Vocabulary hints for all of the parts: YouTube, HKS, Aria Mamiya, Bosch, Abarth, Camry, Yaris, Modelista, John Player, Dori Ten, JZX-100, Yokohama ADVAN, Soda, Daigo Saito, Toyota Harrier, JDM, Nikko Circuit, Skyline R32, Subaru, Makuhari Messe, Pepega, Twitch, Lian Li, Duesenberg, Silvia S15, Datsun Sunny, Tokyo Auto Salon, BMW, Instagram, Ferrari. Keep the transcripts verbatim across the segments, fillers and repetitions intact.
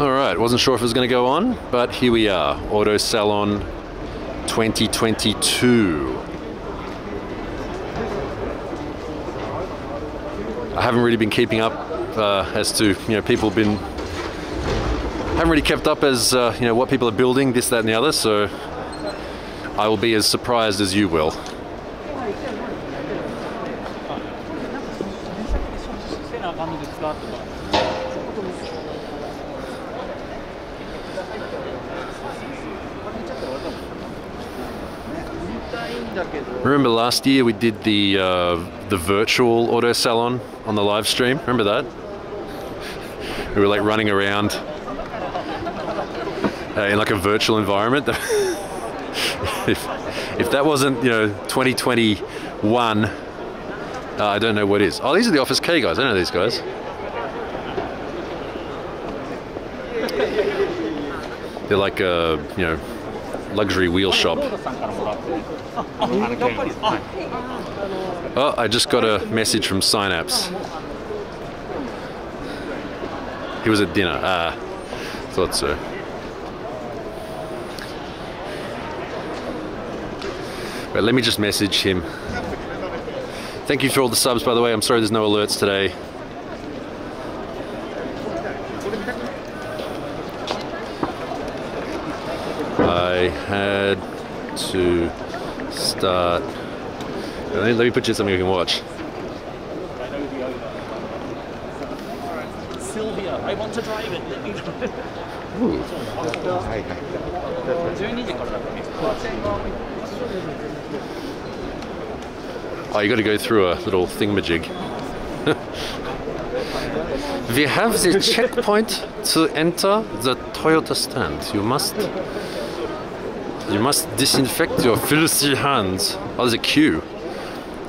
All right, wasn't sure if it was going to go on, but here we are, Auto Salon twenty twenty-two. I haven't really been keeping up uh, as to, you know, people have been, haven't really kept up as, uh, you know, what people are building, this, that and the other, so I will be as surprised as you will. Remember last year we did the uh, the virtual auto salon on the live stream? Remember that? We were like running around uh, in like a virtual environment. if if that wasn't, you know, twenty twenty-one, uh, I don't know what is. Oh, these are the Office K guys. I know these guys. They're like a, you know, luxury wheel shop. Oh, I just got a message from Synapse. He was at dinner. Ah, uh, thought so. But let me just message him. Thank you for all the subs, by the way. I'm sorry there's no alerts today. I had to start. Let me put you something you can watch. Silvia, I want to drive it. Let me drive it. Ooh. Oh, you got to go through a little thingamajig. We have the checkpoint to enter the Toyota stand. You must. You must disinfect your filthy hands. Oh, there's a queue.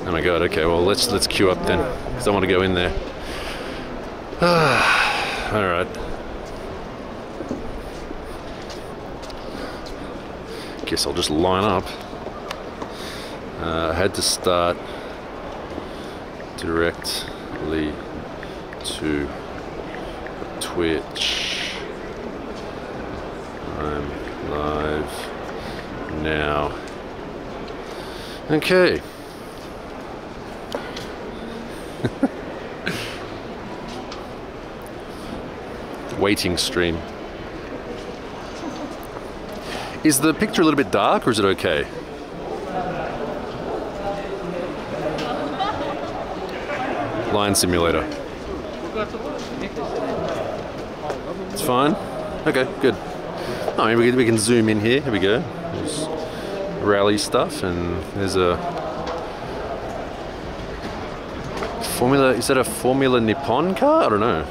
Oh my god, okay, well let's let's queue up then, because I want to go in there. All right. Guess I'll just line up. Uh, I had to start directly to Twitch. I'm live now. Okay. Waiting stream. Is the picture a little bit dark or is it okay? Line simulator. It's fine? Okay, good. I mean, we can, we can zoom in here. Here we go. There's rally stuff, and there's a Formula, is that a Formula Nippon car? I don't know.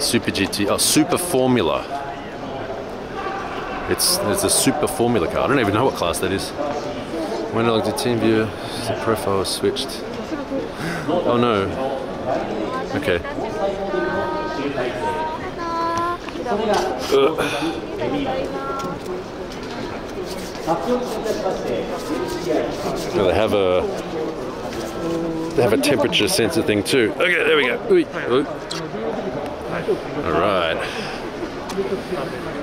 Super G T, oh, Super Formula. It's, it's a Super Formula car. I don't even know what class that is. When I looked at team view, the profile was switched. Oh no. Okay. Uh. Well, they have a they have a temperature sensor thing too. Okay, there we go. Ooh. Ooh. All right.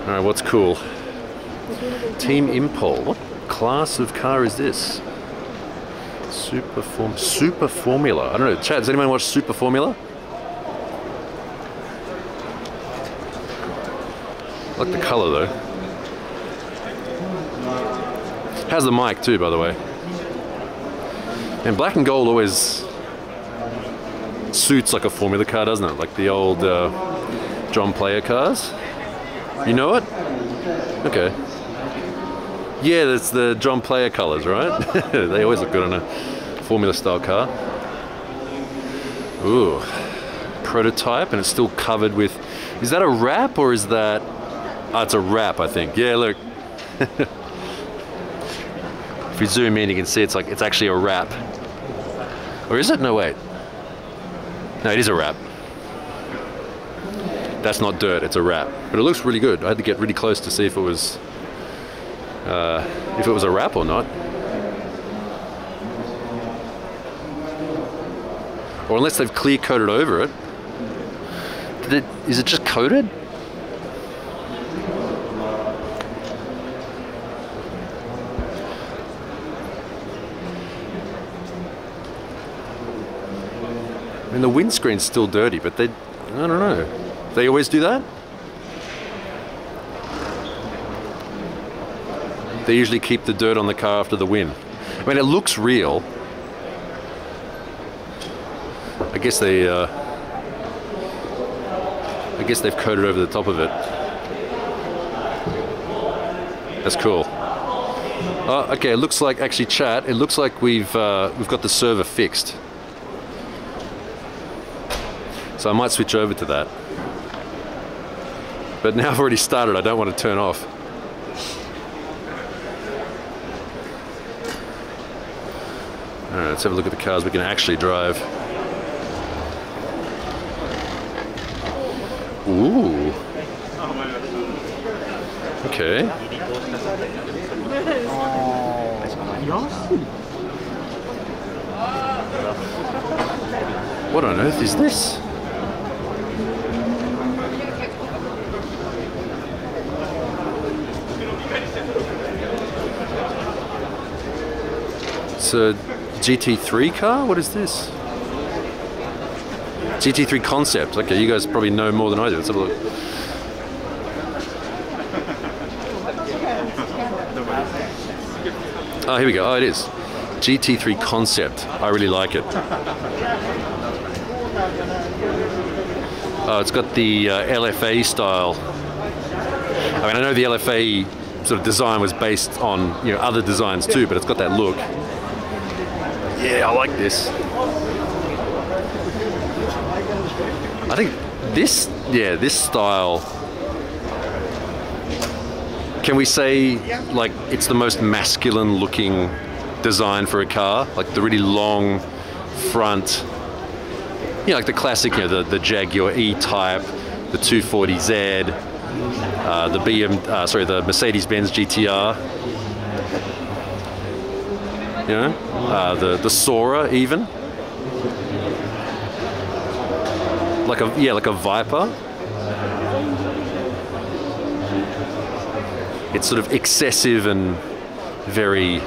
All right. What's cool? Team Impol. What? Class of car is this? Super form Super Formula. I don't know. Chat, does anyone watch Super Formula? I like the colour though. How's the mic too, by the way? And black and gold always suits like a Formula car, doesn't it? Like the old uh, John Player cars. You know it? Okay. Yeah, that's the John Player colours, right? They always look good on a Formula-style car. Ooh, prototype, and it's still covered with... Is that a wrap, or is that... Oh, it's a wrap, I think. Yeah, look. If you zoom in, you can see it's like, it's actually a wrap. Or is it? No, wait. No, it is a wrap. That's not dirt, it's a wrap. But it looks really good. I had to get really close to see if it was... uh, if it was a wrap or not. Or unless they've clear coated over it. Did it is it just coated? I mean, the windscreen's still dirty, but they, I don't know. They always do that? They usually keep the dirt on the car after the win. I mean, it looks real. I guess they, uh, I guess they've coated over the top of it. That's cool. Uh, okay, it looks like, actually chat, it looks like we've, uh, we've got the server fixed. So I might switch over to that. But now I've already started, I don't want to turn off. All right, let's have a look at the cars we can actually drive. Ooh. Okay. What on earth is this? It's a G T three car? What is this? G T three Concept. Okay, you guys probably know more than I do. Let's have a look. Oh, here we go. Oh, it is. G T three Concept. I really like it. Oh, it's got the uh, L F A style. I mean, I know the L F A sort of design was based on, you know, other designs too, but it's got that look. Yeah, I like this. I think this, yeah, this style, can we say, like, it's the most masculine looking design for a car? Like the really long front, you know, like the classic, you know, the, the Jaguar E-Type, the two forty Z, uh, the B M, uh, sorry, the Mercedes-Benz G T R. You know, uh, the the Sora even, like a yeah, like a Viper. It's sort of excessive and very.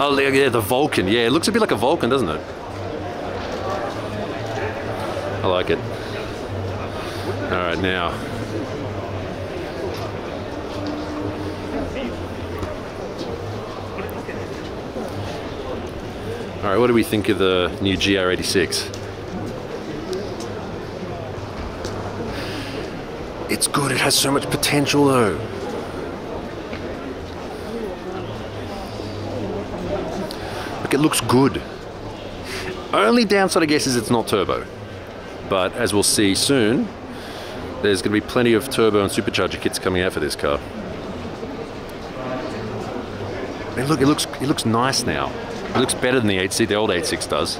Oh yeah, the Vulcan. Yeah, it looks a bit like a Vulcan, doesn't it? I like it. All right now. All right, what do we think of the new G R eighty-six? It's good, it has so much potential though. Like, it looks good. Only downside, I guess, is it's not turbo. But as we'll see soon, there's gonna be plenty of turbo and supercharger kits coming out for this car. And look, it looks, it looks nice now. It looks better than the eight C, the old eight six does.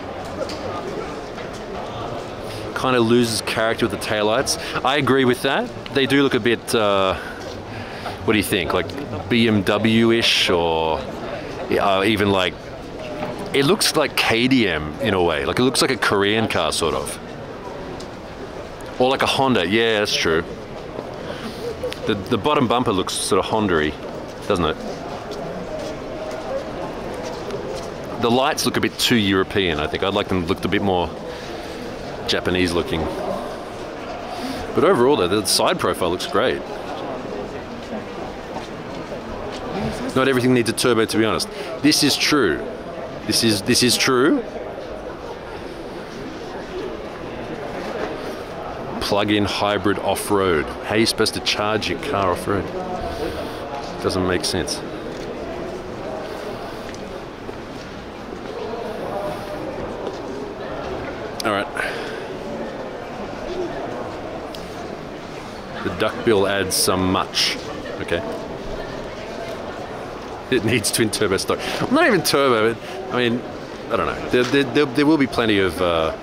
Kind of loses character with the taillights. I agree with that. They do look a bit, uh, what do you think, like B M W-ish or uh, even like, it looks like K D M in a way. Like it looks like a Korean car sort of. Or like a Honda, yeah, that's true. The, the bottom bumper looks sort of Honda-y, doesn't it? The lights look a bit too European, I think. I'd like them to look a bit more Japanese looking. But overall though, the side profile looks great. Not everything needs a turbo, to be honest. This is true. This is, this is true. Plug-in hybrid off-road. How are you supposed to charge your car off-road? Doesn't make sense. All right. The duckbill adds some much. Okay. It needs twin turbo stock. Not even turbo, but I mean, I don't know. There, there, there, there will be plenty of uh,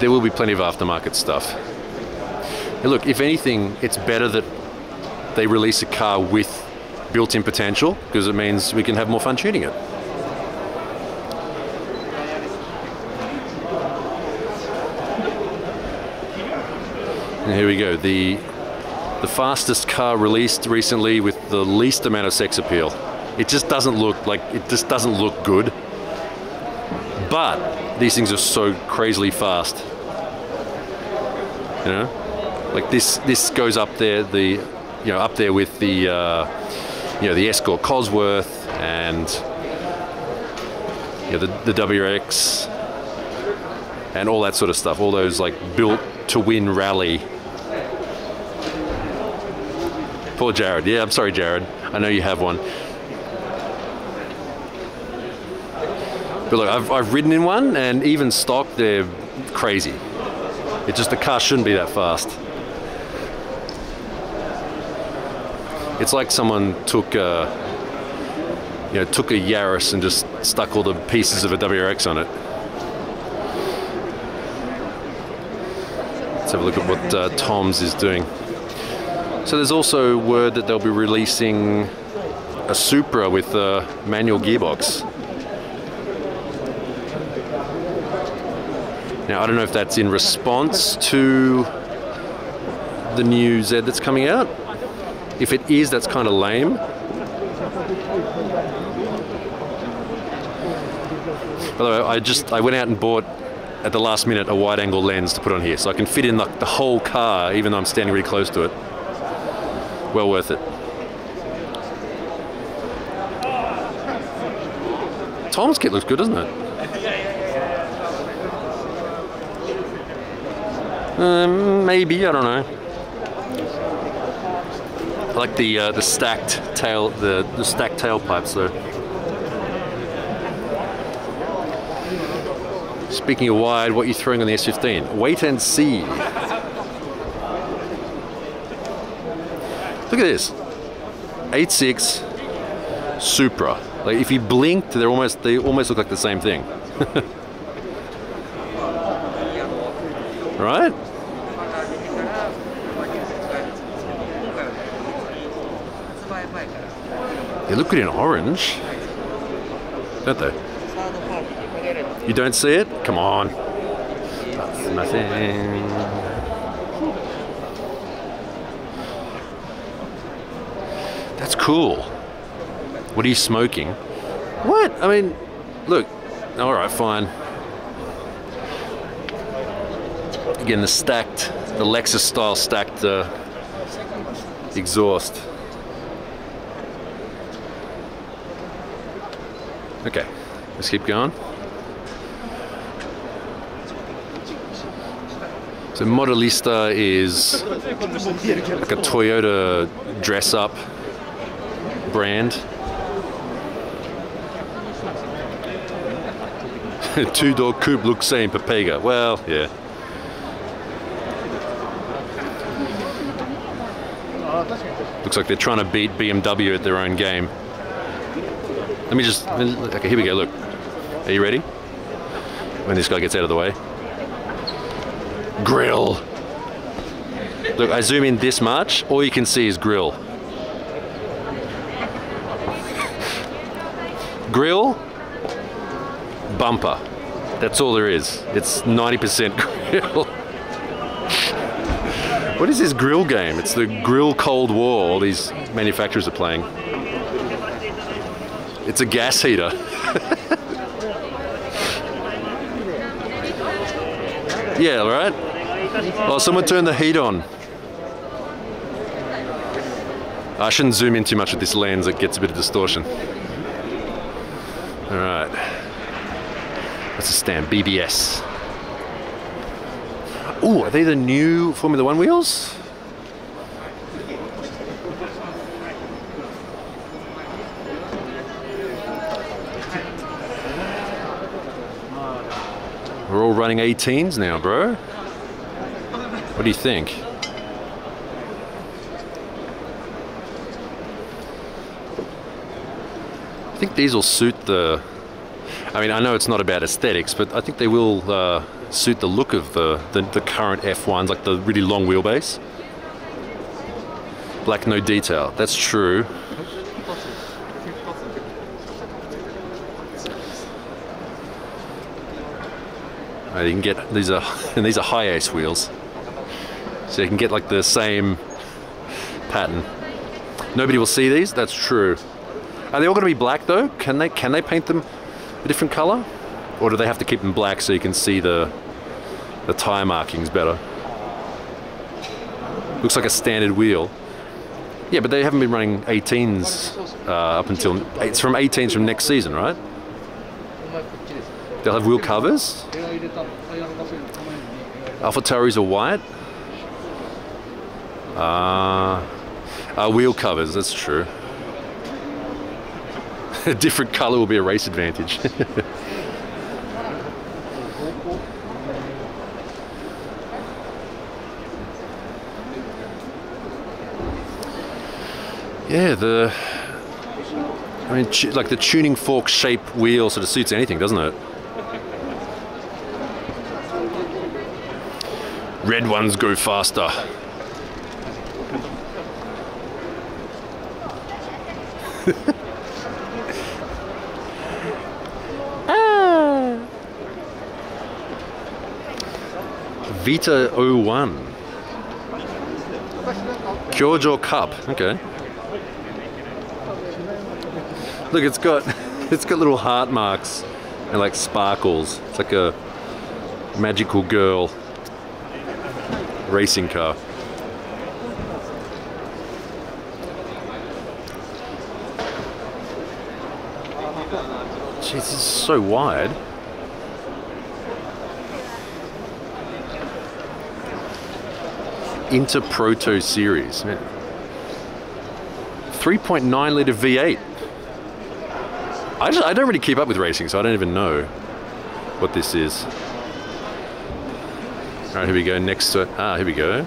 there will be plenty of aftermarket stuff. And look, if anything, it's better that they release a car with built-in potential, because it means we can have more fun tuning it. And here we go, the, the fastest car released recently with the least amount of sex appeal. It just doesn't look like, it just doesn't look good. But these things are so crazily fast, you know? Like this, this goes up there, the, you know, up there with the, uh, you know, the Escort Cosworth and, you know, the, the W R X and all that sort of stuff. All those like built to win rally. Poor Jared. Yeah, I'm sorry, Jared. I know you have one. But look, I've, I've ridden in one, and even stock, they're crazy. It's just the car shouldn't be that fast. It's like someone took a, you know, took a Yaris and just stuck all the pieces of a W R X on it. Let's have a look at what uh, Tom's is doing. So there's also word that they'll be releasing a Supra with a manual gearbox. Now, I don't know if that's in response to the new Z that's coming out. If it is, that's kind of lame. By the way, I just, I went out and bought at the last minute a wide angle lens to put on here, so I can fit in the, the whole car even though I'm standing really close to it. Well worth it. Tom's kit looks good, doesn't it? Um, maybe, I don't know. I like the uh, the stacked tail, the, the stacked tailpipes though. Speaking of wide, what are you throwing on the S fifteen? Wait and see. Look at this. eight point six Supra. Like if you blinked, they're almost they almost look like the same thing. Right? They look good in orange, don't they? You don't see it? Come on. That's nothing. That's cool. What are you smoking? What? I mean, look. All right, fine. Again, the stacked, the Lexus style stacked uh, exhaust. Okay, let's keep going. So Modelista is like a Toyota dress-up brand. Two-door coupe looks same, Pepega. Well, yeah. Looks like they're trying to beat B M W at their own game. Let me just, okay, here we go, look. Are you ready? When this guy gets out of the way. Grill. Look, I zoom in this much, all you can see is grill. Grill, bumper. That's all there is. It's ninety percent grill. What is this grill game? It's the grill Cold War all these manufacturers are playing. It's a gas heater. Yeah, right? Oh, someone turned the heat on. I shouldn't zoom in too much with this lens, it gets a bit of distortion. Alright. That's a stand, B B S. Ooh, are they the new Formula One wheels? We're all running eighteens now, bro. What do you think? I think these will suit the... I mean, I know it's not about aesthetics, but I think they will uh, suit the look of the, the, the current F ones, like the really long wheelbase. black, no detail. That's true. Right, you can get these are and these are high ace wheels, so you can get like the same pattern. Nobody will see these. That's true. Are they all going to be black though? Can they can they paint them a different color, or do they have to keep them black so you can see the the tire markings better? Looks like a standard wheel. Yeah, but they haven't been running eighteens uh, up until... It's from eighteens from next season, right? They'll have wheel covers. AlphaTauris are white. Uh, uh, wheel covers, that's true. A different color will be a race advantage. Yeah, the, I mean, like the tuning fork shape wheel sort of suits anything, doesn't it? Red ones go faster. Ah. Vita oh one. Kyojo Cup, okay. Look, it's got it's got little heart marks and like sparkles. It's like a magical girl racing car. Jeez, this is so wide. Inter Proto Series, man. three point nine litre V eight. I, just, I don't really keep up with racing, so I don't even know what this is. All right, here we go. Next to ah, here we go.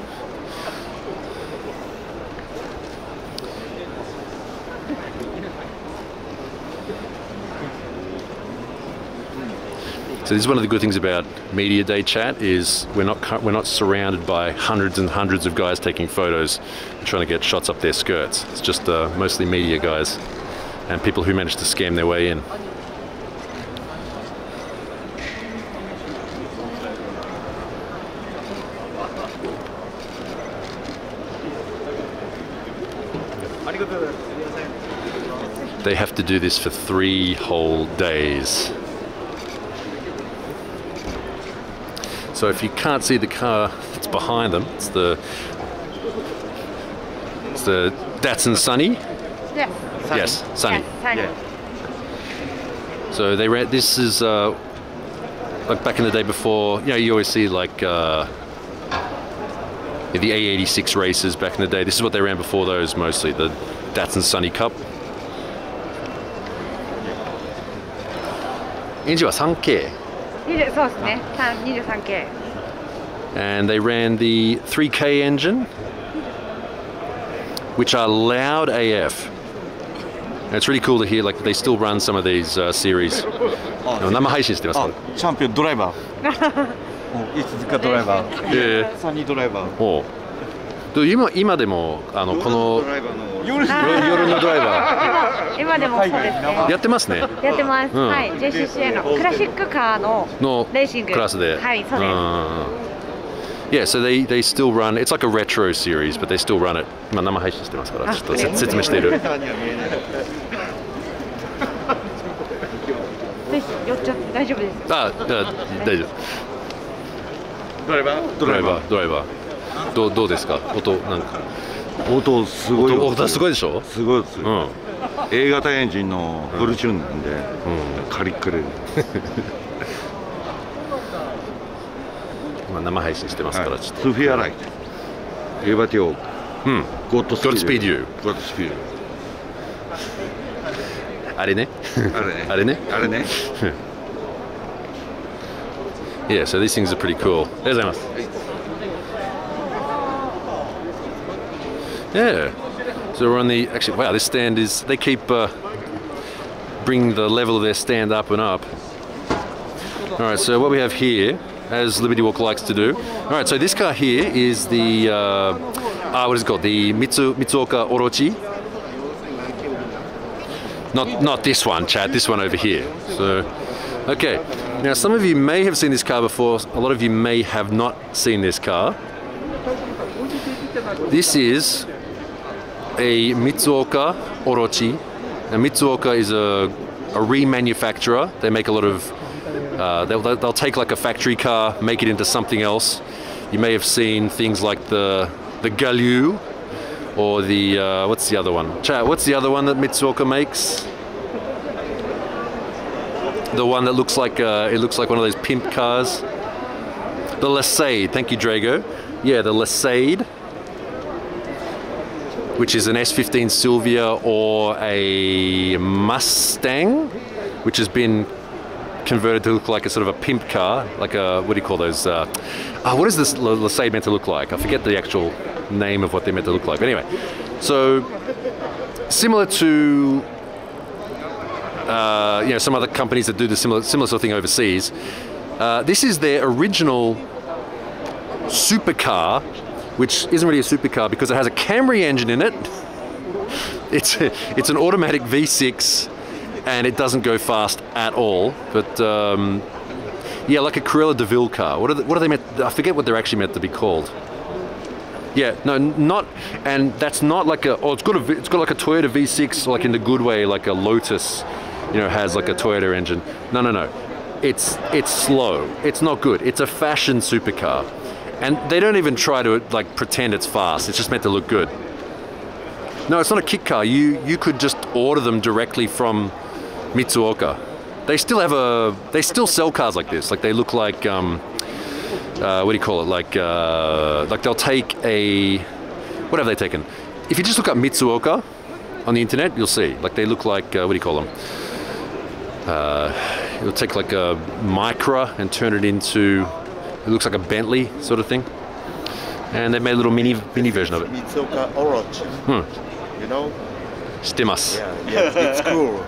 So this is one of the good things about Media Day chat is we're not we're not surrounded by hundreds and hundreds of guys taking photos and trying to get shots up their skirts. It's just uh, mostly media guys. And people who managed to scam their way in. They have to do this for three whole days. So if you can't see the car that's behind them, it's the it's the Datsun Sunny. Yeah. Sunny. Yes, Sunny. Yes, Sunny. Yeah. So they ran. This is uh, like back in the day before. You know, you always see like uh, the A eighty-six races back in the day. This is what they ran before those mostly. The Datsun Sunny Cup. twenty-three K. And they ran the three K engine, which are loud A F. And it's really cool to hear, like, they still run some of these uh, series. Oh, no, oh, champion driver. Oh, it's the driver. Yeah. Sunny driver. Oh. Do you know, now, this... Yeah, so they, they still run, it's like a retro series, but they still run it. Sophia Light, Liberty Walk, Godspeed You. Godspeed. Yeah, so these things are pretty cool. Yeah, so we're on the, actually, wow, this stand is, they keep uh, bringing the level of their stand up and up. All right, so what we have here, as Liberty Walk likes to do. All right, so this car here is the uh, uh, what is it called? The Mitsu, Mitsuoka Orochi. Not not this one, Chad. This one over here. So, okay. Now, some of you may have seen this car before. A lot of you may have not seen this car. This is a Mitsuoka Orochi. And Mitsuoka is a, a remanufacturer. They make a lot of. Uh, they'll, they'll take like a factory car, make it into something else. You may have seen things like the the Galoo. Or the, uh, what's the other one? Chat, what's the other one that Mitsuoka makes? The one that looks like, uh, it looks like one of those pimp cars. The Lassade, thank you Drago. Yeah, the Lassade, which is an S fifteen Silvia or a Mustang, which has been converted to look like a sort of a pimp car, like a, what do you call those? Uh, oh, what is this Lassade meant to look like? I forget the actual name of what they're meant to look like. But anyway, so similar to uh, you know, some other companies that do the similar, similar sort of thing overseas, uh, this is their original supercar, which isn't really a supercar because it has a Camry engine in it. It's, it's an automatic V six and it doesn't go fast at all. But um, yeah, like a Carrera DeVille car. What are, the, what are they meant? I forget what they're actually meant to be called. Yeah, no, not, and that's not like a, oh, it's got a, it's got like a Toyota V six, like in the good way, like a Lotus, you know, has like a Toyota engine. No, no, no, it's, it's slow, it's not good, it's a fashion supercar. And they don't even try to like pretend it's fast, it's just meant to look good. No, it's not a kit car, you, you could just order them directly from Mitsuoka. They still have a, they still sell cars like this, like they look like, um, Uh, what do you call it? Like, uh, like they'll take a, what have they taken? If you just look up Mitsuoka on the internet, you'll see. Like they look like, uh, what do you call them? Uh, it'll take like a Micra and turn it into, it looks like a Bentley sort of thing. And they made a little mini mini version of it. Mitsuoka Orochi. Hmm. You know? Shitemasu. Yeah, yeah, it's cool.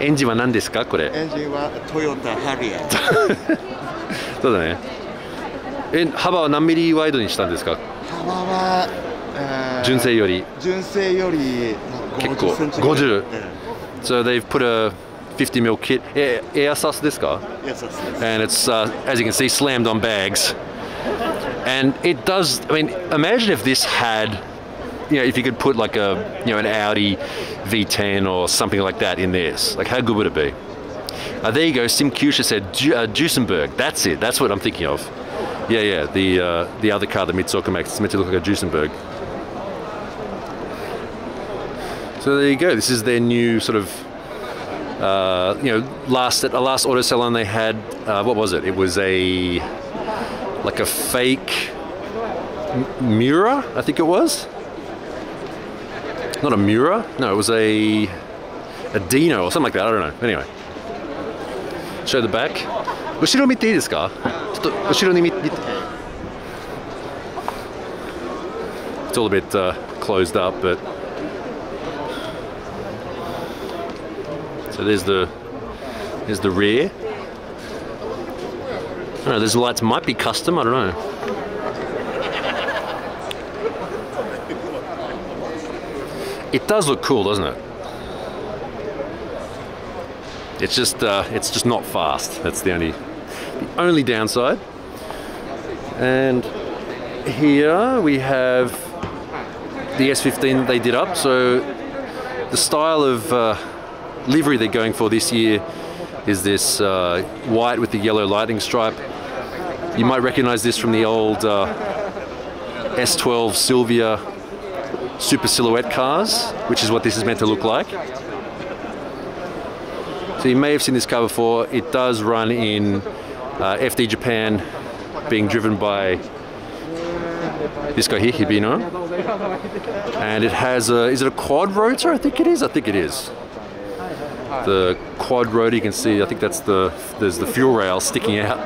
Engine wa nan desu ka, kore? Engine wa Toyota Harrier. そうだね。え、幅は何ミリワイドにしたんですか？幅は、えー、純正より。純正より結構50。So they've put a fifty millimeter kit. Air susですか？ Yes, yes, yes. And it's uh, as you can see slammed on bags. And it does. I mean, imagine if this had, you know, if you could put like a, you know, an Audi V ten or something like that in this. Like, how good would it be? Uh, there you go, Sim Kyusha said uh, Duesenberg, that's it, that's what I'm thinking of. Yeah, yeah, the uh, the other car that Mitsuoka makes, it's meant to look like a Duesenberg. So there you go, this is their new sort of, uh, you know, last, at a last auto salon they had, uh, what was it? It was a, like a fake Mura, I think it was? Not a Mura, no, it was a, a Dino or something like that, I don't know, anyway. Show the back. It's all a bit uh, closed up, but so there's the there's the rear. I don't know, these lights might be custom, I don't know. It does look cool, doesn't it? It's just, uh, it's just not fast. That's the only, the only downside. And here we have the S fifteen they did up. So the style of uh, livery they're going for this year is this uh, white with the yellow lightning stripe. You might recognize this from the old uh, S twelve Silvia Super Silhouette cars, which is what this is meant to look like. So you may have seen this car before. It does run in uh, F D Japan, being driven by this guy here, Hibino. And it has a, is it a quad rotor? I think it is, I think it is. The quad rotor, you can see, I think that's the, there's the fuel rail sticking out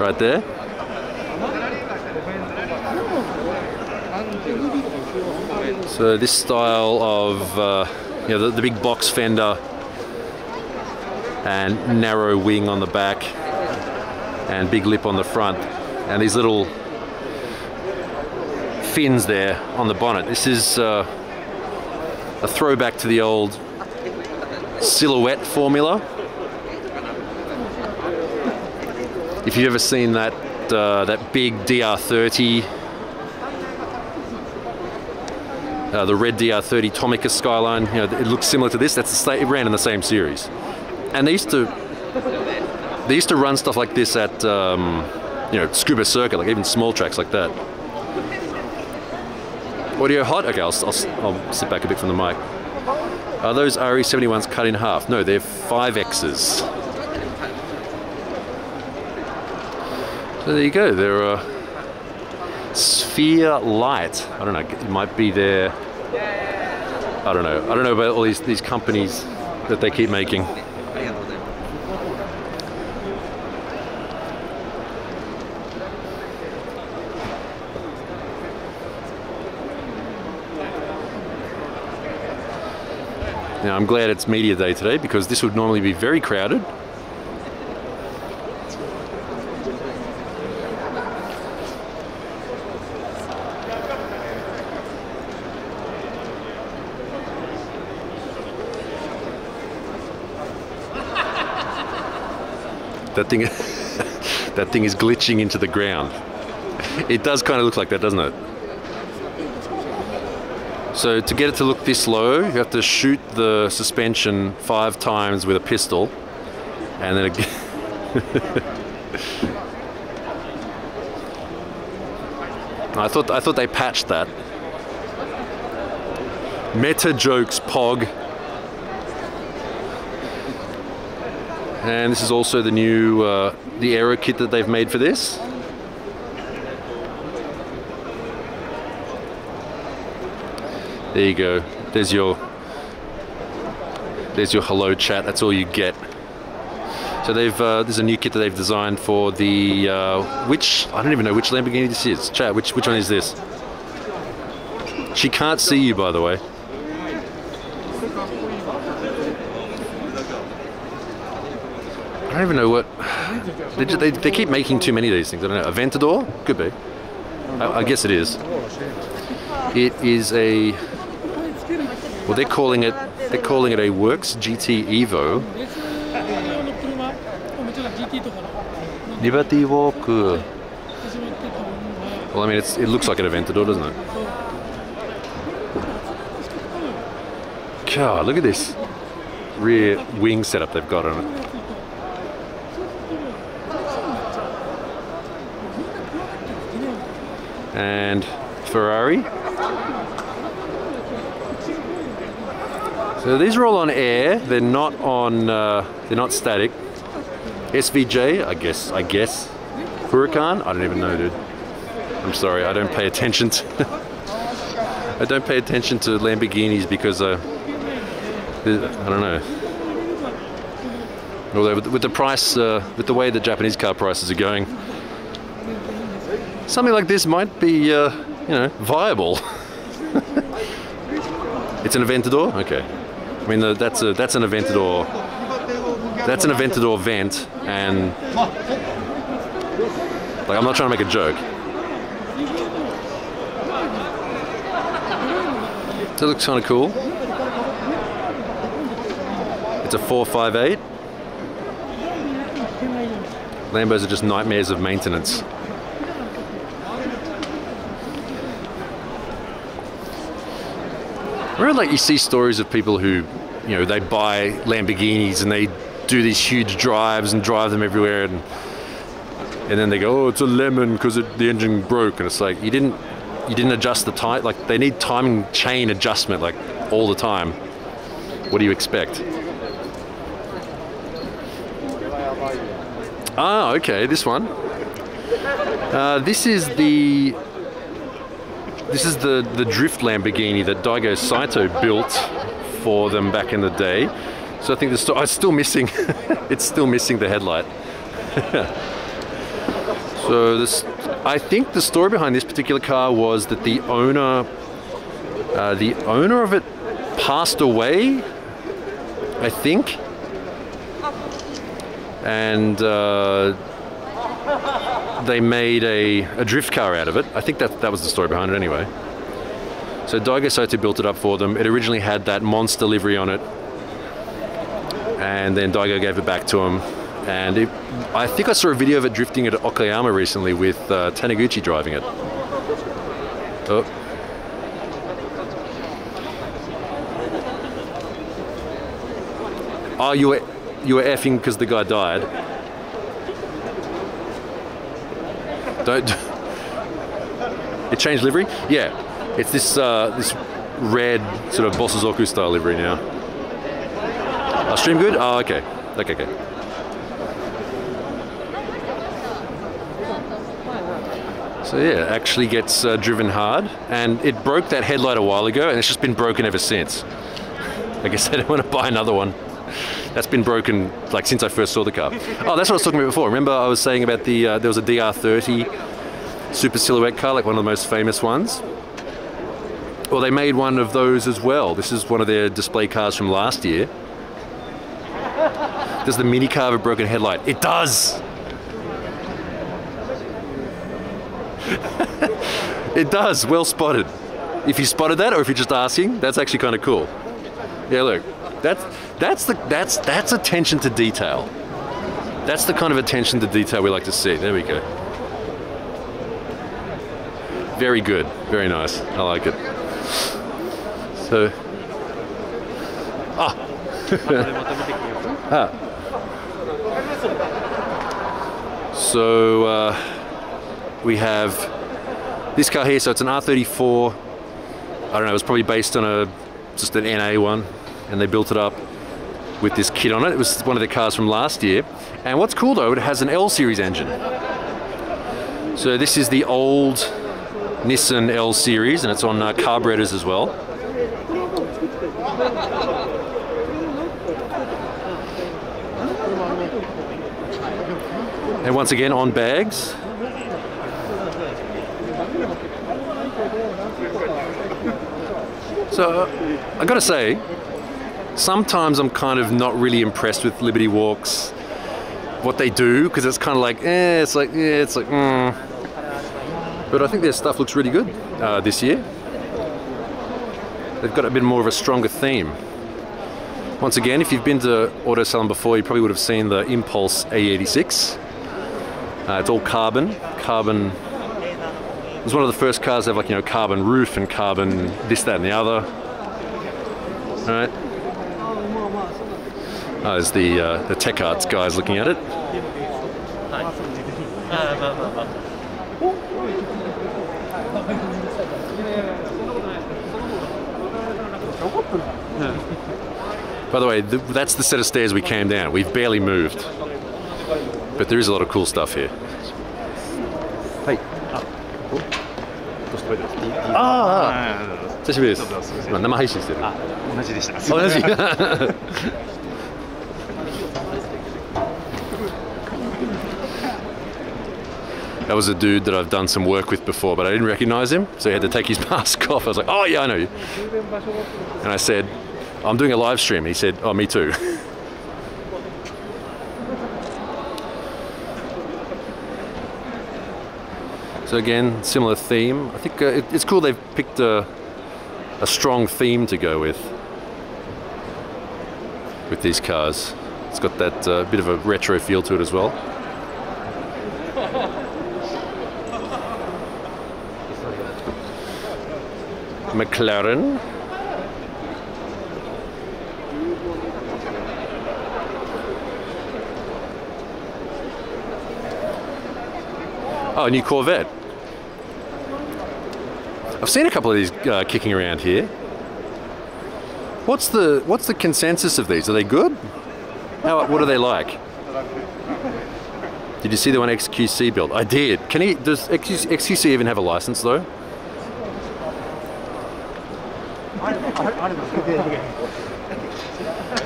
right there. So this style of, uh, you know, the, the big box fender, and narrow wing on the back and big lip on the front and these little fins there on the bonnet. This is uh, a throwback to the old silhouette formula. If you've ever seen that uh, that big D R thirty, uh, the red D R thirty Tomica Skyline, you know, it looks similar to this. That's the, it ran in the same series, and they used to they used to run stuff like this at um, you know, Scuba Circuit, like even small tracks like that. Audio hot? Okay, I'll, I'll, I'll sit back a bit from the mic. Are those R E seventy-ones cut in half? No, they're five X's. So there you go, they're uh, Sphere Light. I don't know, it might be their... I don't know. I don't know about all these, these companies that they keep making. Now, I'm glad it's media day today because this would normally be very crowded. That thing, that thing is glitching into the ground. It does kind of look like that, doesn't it? So to get it to look this low, you have to shoot the suspension five times with a pistol, and then again. I thought I thought they patched that. Meta jokes, Pog. And this is also the new uh, the aero kit that they've made for this. There you go. There's your there's your hello chat. That's all you get. So they've uh, there's a new kit that they've designed for the uh, which I don't even know which Lamborghini this is. Chat. Which which one is this? She can't see you, by the way. I don't even know what they they, they keep making too many of these things. I don't know. Aventador? Could be. I, I guess it is. It is a, well, they're calling it, they're calling it a Works G T Evo. Liberty Walk. Well, I mean, it's, it looks like an Aventador, doesn't it? God, look at this rear wing setup they've got on it. And Ferrari. So these are all on air. They're not on. Uh, they're not static. S V J, I guess. I guess. Huracan. I don't even know, dude. I'm sorry. I don't pay attention to. I don't pay attention to Lamborghinis because uh, I don't know. Although with the price, uh, with the way the Japanese car prices are going, something like this might be, uh, you know, viable. It's an Aventador? Okay. I mean, the, that's a that's an Aventador. That's an Aventador vent, and like I'm not trying to make a joke. So it looks kind of cool. It's a four five eight. Lambos are just nightmares of maintenance. Remember, like, you see stories of people who, you know, they buy Lamborghinis and they do these huge drives and drive them everywhere, and and then they go, oh, it's a lemon because the engine broke, and it's like you didn't you didn't adjust the time. Like, they need timing chain adjustment like all the time. What do you expect? Ah, okay, this one. Uh, this is the. This is the, the drift Lamborghini that Daigo Saito built for them back in the day. So I think the st- oh, it's still missing. It's still missing the headlight. So this, I think the story behind this particular car was that the owner, uh, the owner of it, passed away, I think, and uh, they made a, a drift car out of it. I think that, that was the story behind it anyway. So Daigo Saito built it up for them. It originally had that monster livery on it, and then Daigo gave it back to him. And it, I think I saw a video of it drifting at Okayama recently with uh, Taniguchi driving it. Oh. Oh, you were, you were effing because the guy died. Don't. It changed livery? Yeah. It's this uh, this red sort of Bosuzoku style livery now. Uh, stream good? Oh, okay. Okay, okay. So yeah, it actually gets uh, driven hard, and it broke that headlight a while ago, and it's just been broken ever since. Like I said, I want to buy another one. That's been broken like since I first saw the car. Oh, that's what I was talking about before. Remember I was saying about the, uh, there was a D R thirty super silhouette car, like one of the most famous ones? Well, they made one of those as well. This is one of their display cars from last year. Does the mini car have a broken headlight? It does! It does, well spotted. If you spotted that, or if you're just asking, that's actually kind of cool. Yeah, look, that's that's the that's that's attention to detail. That's the kind of attention to detail we like to see. There we go. Very good, very nice. I like it. So, ah, ah. So. Uh, We have this car here, so it's an R thirty-four. I don't know, it was probably based on a just an N A one, and they built it up with this kit on it. It was one of the cars from last year. And what's cool though, it has an L-Series engine. So this is the old Nissan L-Series, and it's on uh, carburetors as well. And once again, on bags. So, I gotta say, sometimes I'm kind of not really impressed with Liberty Walks, what they do, because it's kind of like, eh, it's like, eh, it's like, mm. But I think their stuff looks really good uh, this year. They've got a bit more of a stronger theme. Once again, if you've been to Auto Salon before, you probably would have seen the Impulse A eighty-six. Uh, it's all carbon, carbon. It was one of the first cars that have like, you know, carbon roof and carbon this, that and the other. All right. Oh, there's the, uh, the Tech Arts guys looking at it. By the way, th that's the set of stairs we came down. We've barely moved. But there is a lot of cool stuff here. Hey. Ah, ah. That was a dude that I've done some work with before, but I didn't recognize him, so he had to take his mask off. I was like, oh yeah, I know you. And I said, I'm doing a live stream. And he said, oh, me too. So again, similar theme. I think uh, it, it's cool they've picked a, a strong theme to go with with these cars. It's got that uh, bit of a retro feel to it as well. McLaren. Oh, a new Corvette. I've seen a couple of these uh, kicking around here. What's the what's the consensus of these? Are they good? How, what are they like? Did you see the one X Q C built? I did. Can he? Does X Q C even have a license though?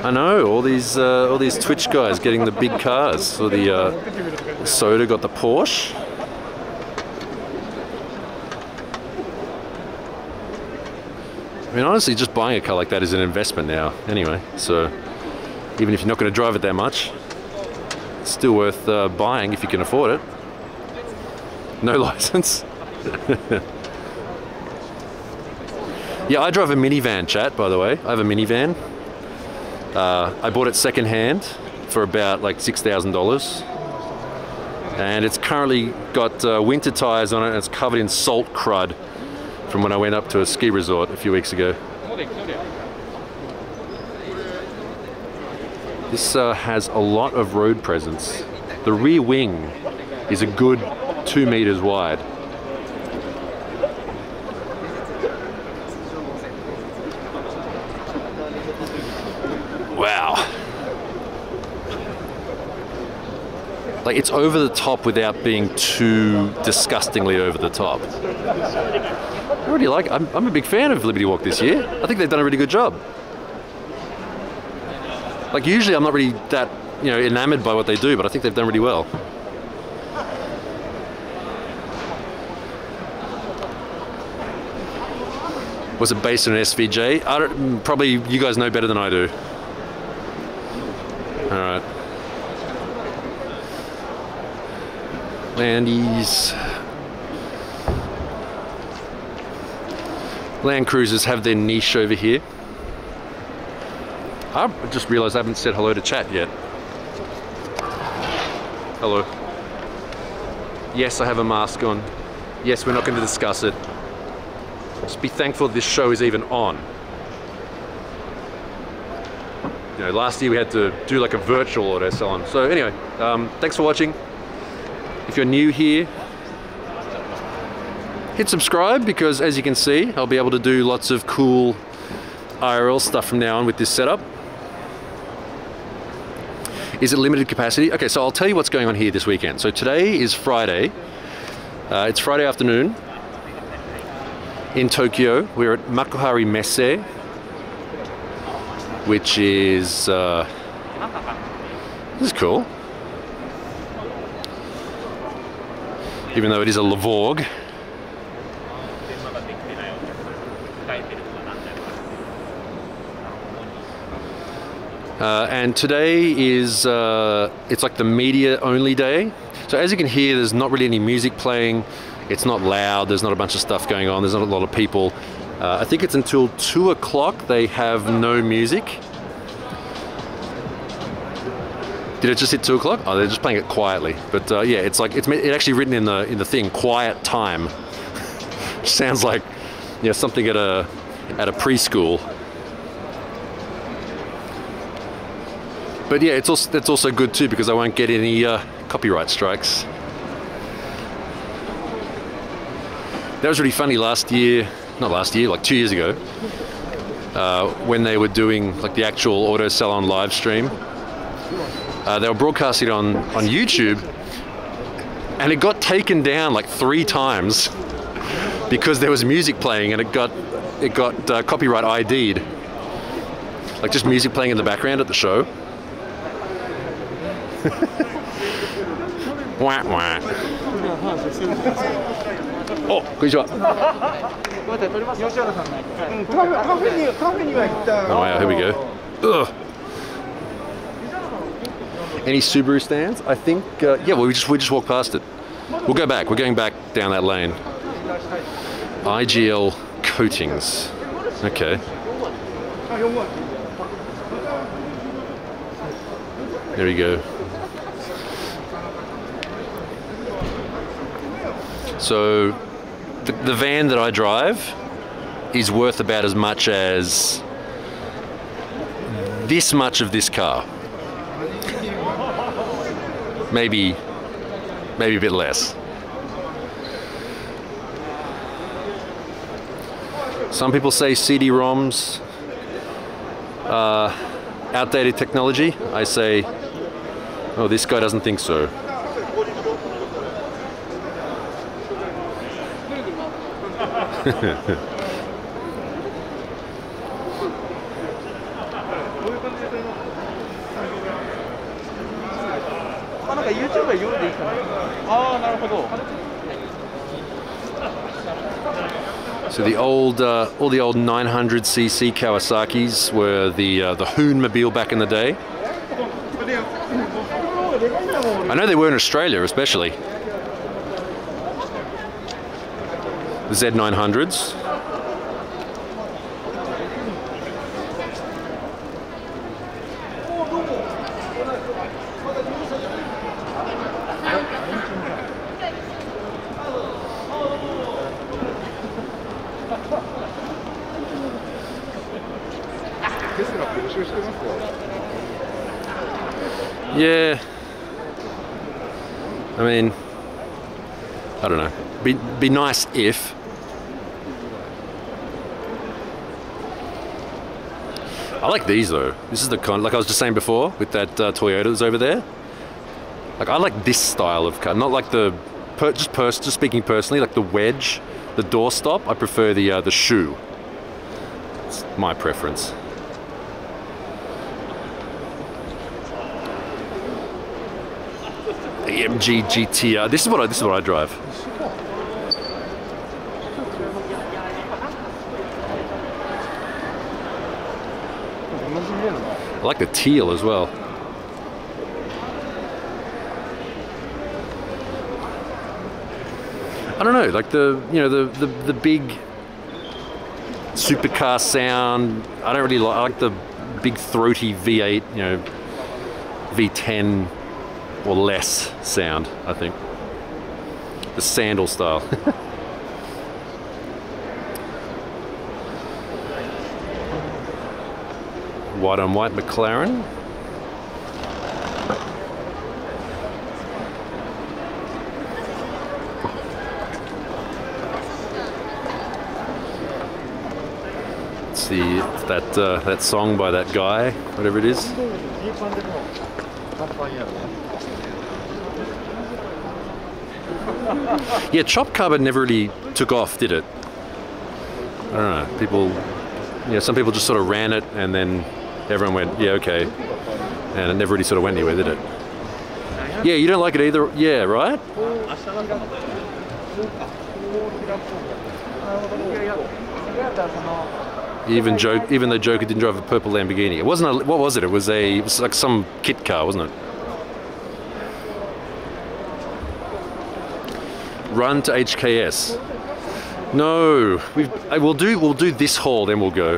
I know all these uh, all these Twitch guys getting the big cars. So the uh, Soda got the Porsche. I mean, honestly, just buying a car like that is an investment now, anyway. So, even if you're not going to drive it that much, it's still worth uh, buying if you can afford it. no license. Yeah, I drive a minivan, chat, by the way. I have a minivan. Uh, I bought it secondhand for about like six thousand dollars. And it's currently got uh, winter tires on it, and it's covered in salt crud from when I went up to a ski resort a few weeks ago. This uh, has a lot of road presence. The rear wing is a good two meters wide. Wow. Like, it's over the top without being too disgustingly over the top. I really like, I'm, I'm a big fan of Liberty Walk this year. I think they've done a really good job. Like, usually I'm not really that, you know, enamored by what they do, but I think they've done really well. Was it based on an S V J? I don't, probably you guys know better than I do. All right. Landies. Land Cruisers have their niche over here. I just realized I haven't said hello to chat yet. Hello. Yes, I have a mask on. Yes, we're not going to discuss it. Just be thankful this show is even on. You know, last year we had to do like a virtual auto salon. So anyway, um, thanks for watching. If you're new here, hit subscribe, because as you can see, I'll be able to do lots of cool I R L stuff from now on with this setup. Is it limited capacity? Okay, so I'll tell you what's going on here this weekend. So today is Friday. Uh, it's Friday afternoon in Tokyo. We're at Makuhari Messe, which is, uh, this is cool. Even though it is a Lavorg. Uh, and today is, uh, it's like the media only day. So as you can hear, there's not really any music playing. It's not loud, there's not a bunch of stuff going on, there's not a lot of people. Uh, I think it's until two o'clock they have no music. Did it just hit two o'clock? Oh, they're just playing it quietly. But uh, yeah, it's like, it's it actually written in the, in the thing, quiet time. Sounds like, you know, something at a, at a preschool. But yeah, it's also, that's also good too, because I won't get any uh, copyright strikes. That was really funny last year, not last year, like two years ago, uh, when they were doing like the actual auto salon live stream. Uh, they were broadcasting it on, on YouTube, and it got taken down like three times because there was music playing, and it got, it got uh, copyright I D'd. Like just music playing in the background at the show. Wah, wah. Oh, konnichiwa. Oh wow, here we go. Ugh. Any Subaru stands? I think, uh, yeah, well, we just, we just walked past it. We'll go back, we're going back down that lane. I G L Coatings, okay. There we go. So the, the van that I drive is worth about as much as this much of this car. Maybe, maybe a bit less. Some people say C D ROMs, uh, outdated technology. I say, oh, this guy doesn't think so. So the old, uh, all the old nine hundred C C Kawasaki's were the uh, the Hoonmobile back in the day. I know they were in Australia, especially. the Z nine hundreds. Yeah, I mean, I don't know. Be be nice if. I like these though. This is the kind, like I was just saying before with that uh, Toyota that's over there. Like I like this style of car, not like the per just per just speaking personally, like the wedge, the doorstop. I prefer the uh, the shoe. It's my preference. A M G G T R. This is what I. This is what I drive. I like the teal as well. I don't know, like the you know the the the big supercar sound. I don't really like. I like the big throaty V eight. You know, V ten. Or less sound, I think. The sandal style. White on white McLaren. It's the that uh, that song by that guy, whatever it is. Yeah, chopped carbon never really took off, did it? I don't know, people, you know, some people just sort of ran it and then everyone went, yeah, okay. And it never really sort of went anywhere, did it? Yeah, you don't like it either, yeah, right? Even Joe, even though Joker didn't drive a purple Lamborghini. It wasn't a, what was it? It was a, it was like some kit car, wasn't it? Run to H K S. No, we've, we'll do we'll do this haul, then we'll go.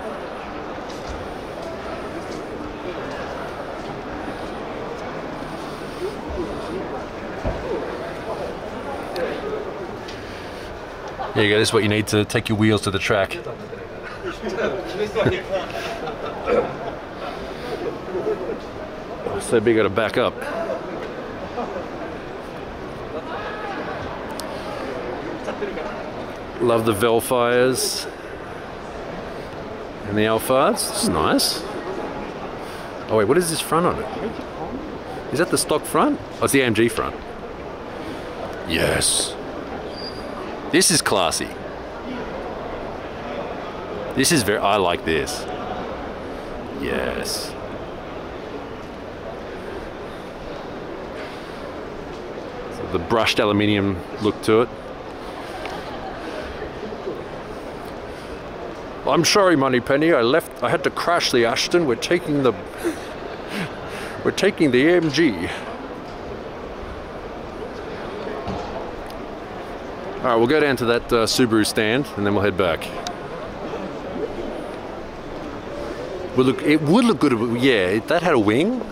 There you go. This is what you need to take your wheels to the track. So big, gotta back up. Love the Velfires and the Alfards. This is nice. Oh wait, what is this front on it? Is that the stock front? Oh, it's the A M G front. Yes. This is classy. This is very, I like this. Yes. So the brushed aluminium look to it. I'm sorry, Moneypenny, I left, I had to crash the Ashton. We're taking the, we're taking the A M G. All right, we'll go down to that uh, Subaru stand and then we'll head back. Would look, it would look good, if, yeah, if that had a wing,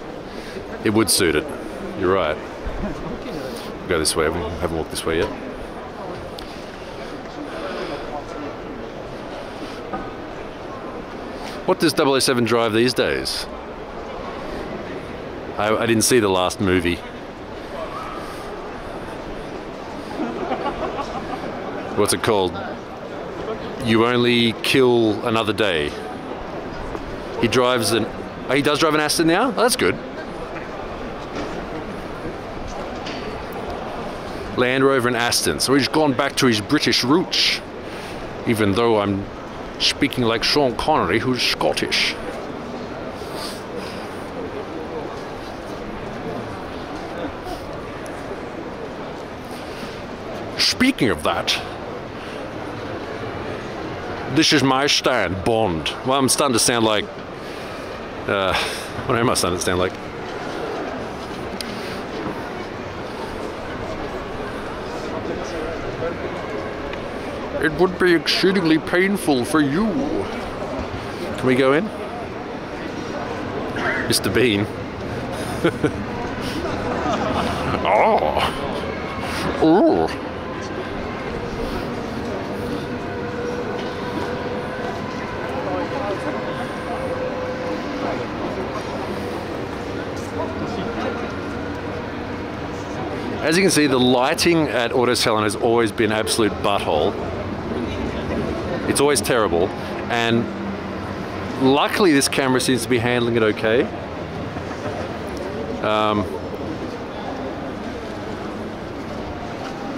it would suit it. You're right. We'll go this way, we haven't walked this way yet. What does double oh seven drive these days? I, I didn't see the last movie. What's it called? You Only Kill Another Day. He drives an, oh, he does drive an Aston now? Oh, that's good. Land Rover and Aston. So he's gone back to his British roots, even though I'm speaking like Sean Connery, who's Scottish. Speaking of that, this is my stand, Bond. Well, I'm starting to sound like... Uh, what am I starting to sound like? It would be exceedingly painful for you. Can we go in? Mister Bean. Oh. Ooh. As you can see, the lighting at Auto Salon has always been absolute butthole. It's always terrible. And luckily this camera seems to be handling it okay. Um,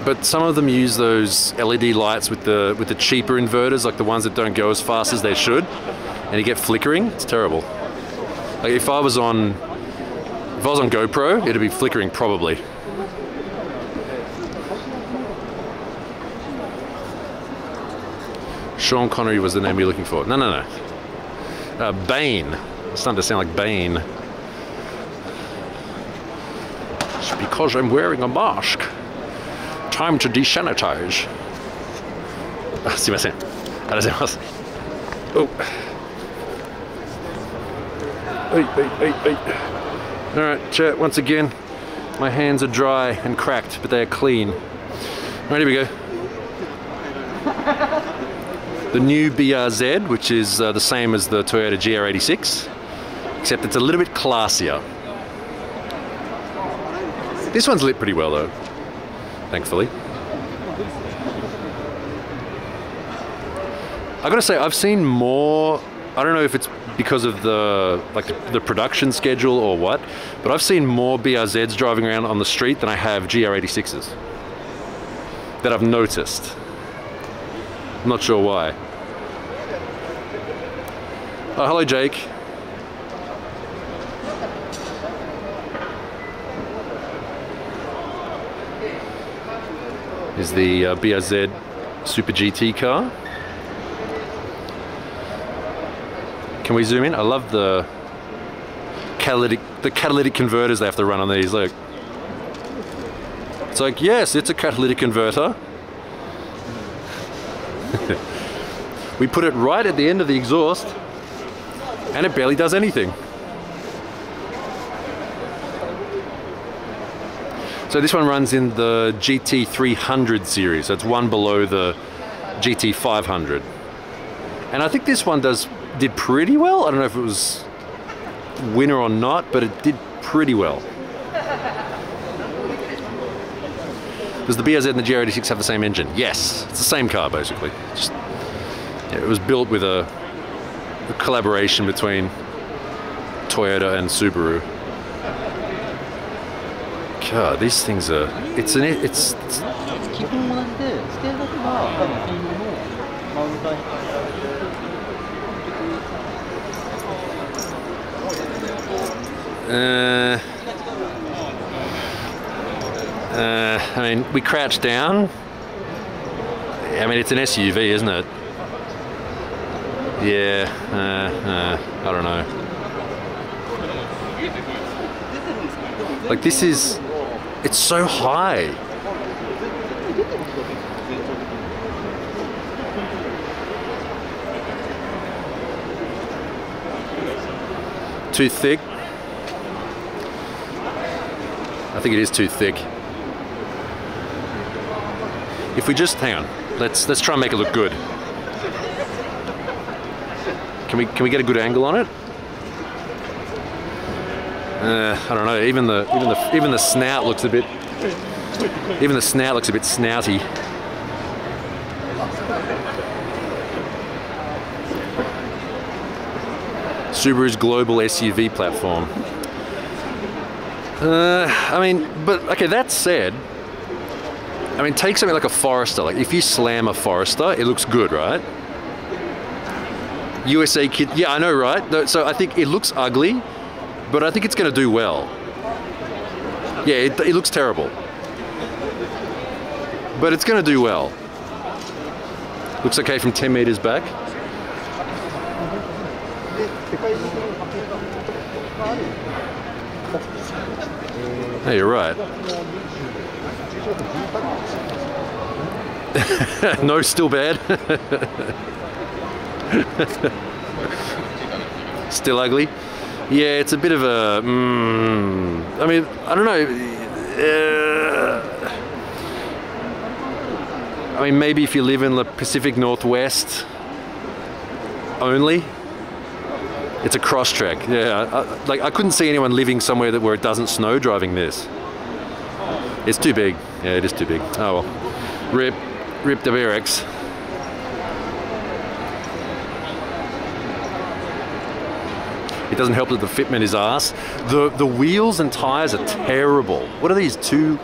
but some of them use those L E D lights with the, with the cheaper inverters, like the ones that don't go as fast as they should, and you get flickering. It's terrible. Like if I was on, if I was on GoPro, it'd be flickering probably. Sean Connery was the name you're looking for. No, no, no. Uh, Bane. It's starting to sound like Bane. It's because I'm wearing a mask. Time to desanitize. Ah, see what I'm saying? I don't see what I'm saying. Oh. Hey, hey, hey, hey. All right, chat, once again, my hands are dry and cracked, but they are clean. All right, here we go. The new B R Z, which is uh, the same as the Toyota G R eighty-six, except it's a little bit classier. This one's lit pretty well though, thankfully. I gotta say, I've seen more, I don't know if it's because of the, like the, the production schedule or what, but I've seen more B R Zs driving around on the street than I have G R eighty-sixes that I've noticed. I'm not sure why. Oh, hello, Jake. Is the uh, B R Z Super G T car. Can we zoom in? I love the catalytic, the catalytic converters they have to run on these, look. It's like, yes, it's a catalytic converter. We put it right at the end of the exhaust and it barely does anything. So this one runs in the G T three hundred series, so it's one below the G T five hundred. And I think this one does did pretty well. I don't know if it was winner or not, but it did pretty well. Does the B R Z and the G R eighty-six have the same engine? Yes, it's the same car basically. Just, yeah, it was built with a, a collaboration between Toyota and Subaru. God, these things are. It's an. It's. it's uh, Uh, I mean, we crouched down. I mean, it's an S U V, isn't it? Yeah, uh, uh, I don't know. Like this is, it's so high. Too thick? I think it is too thick. If we just hang on, let's let's try and make it look good. Can we can we get a good angle on it? Uh, I don't know. Even the even the even the snout looks a bit. Even the snout looks a bit snouty. Subaru's global S U V platform. Uh, I mean, but okay. That said. I mean, take something like a Forester. Like, if you slam a Forester, it looks good, right? U S A kid, yeah, I know, right? So I think it looks ugly, but I think it's gonna do well. Yeah, it, it looks terrible. But it's gonna do well. Looks okay from ten meters back. Hey, you're right. No, still bad. Still ugly. Yeah, it's a bit of a. Mm, I mean, I don't know. Uh, I mean, maybe if you live in the Pacific Northwest only. It's a cross track, yeah. I, like I couldn't see anyone living somewhere that where it doesn't snow driving this. It's too big. Yeah, it is too big. Oh well. Rip, rip the W R X. It doesn't help that the fitment is arse. The the wheels and tires are terrible. What are these two,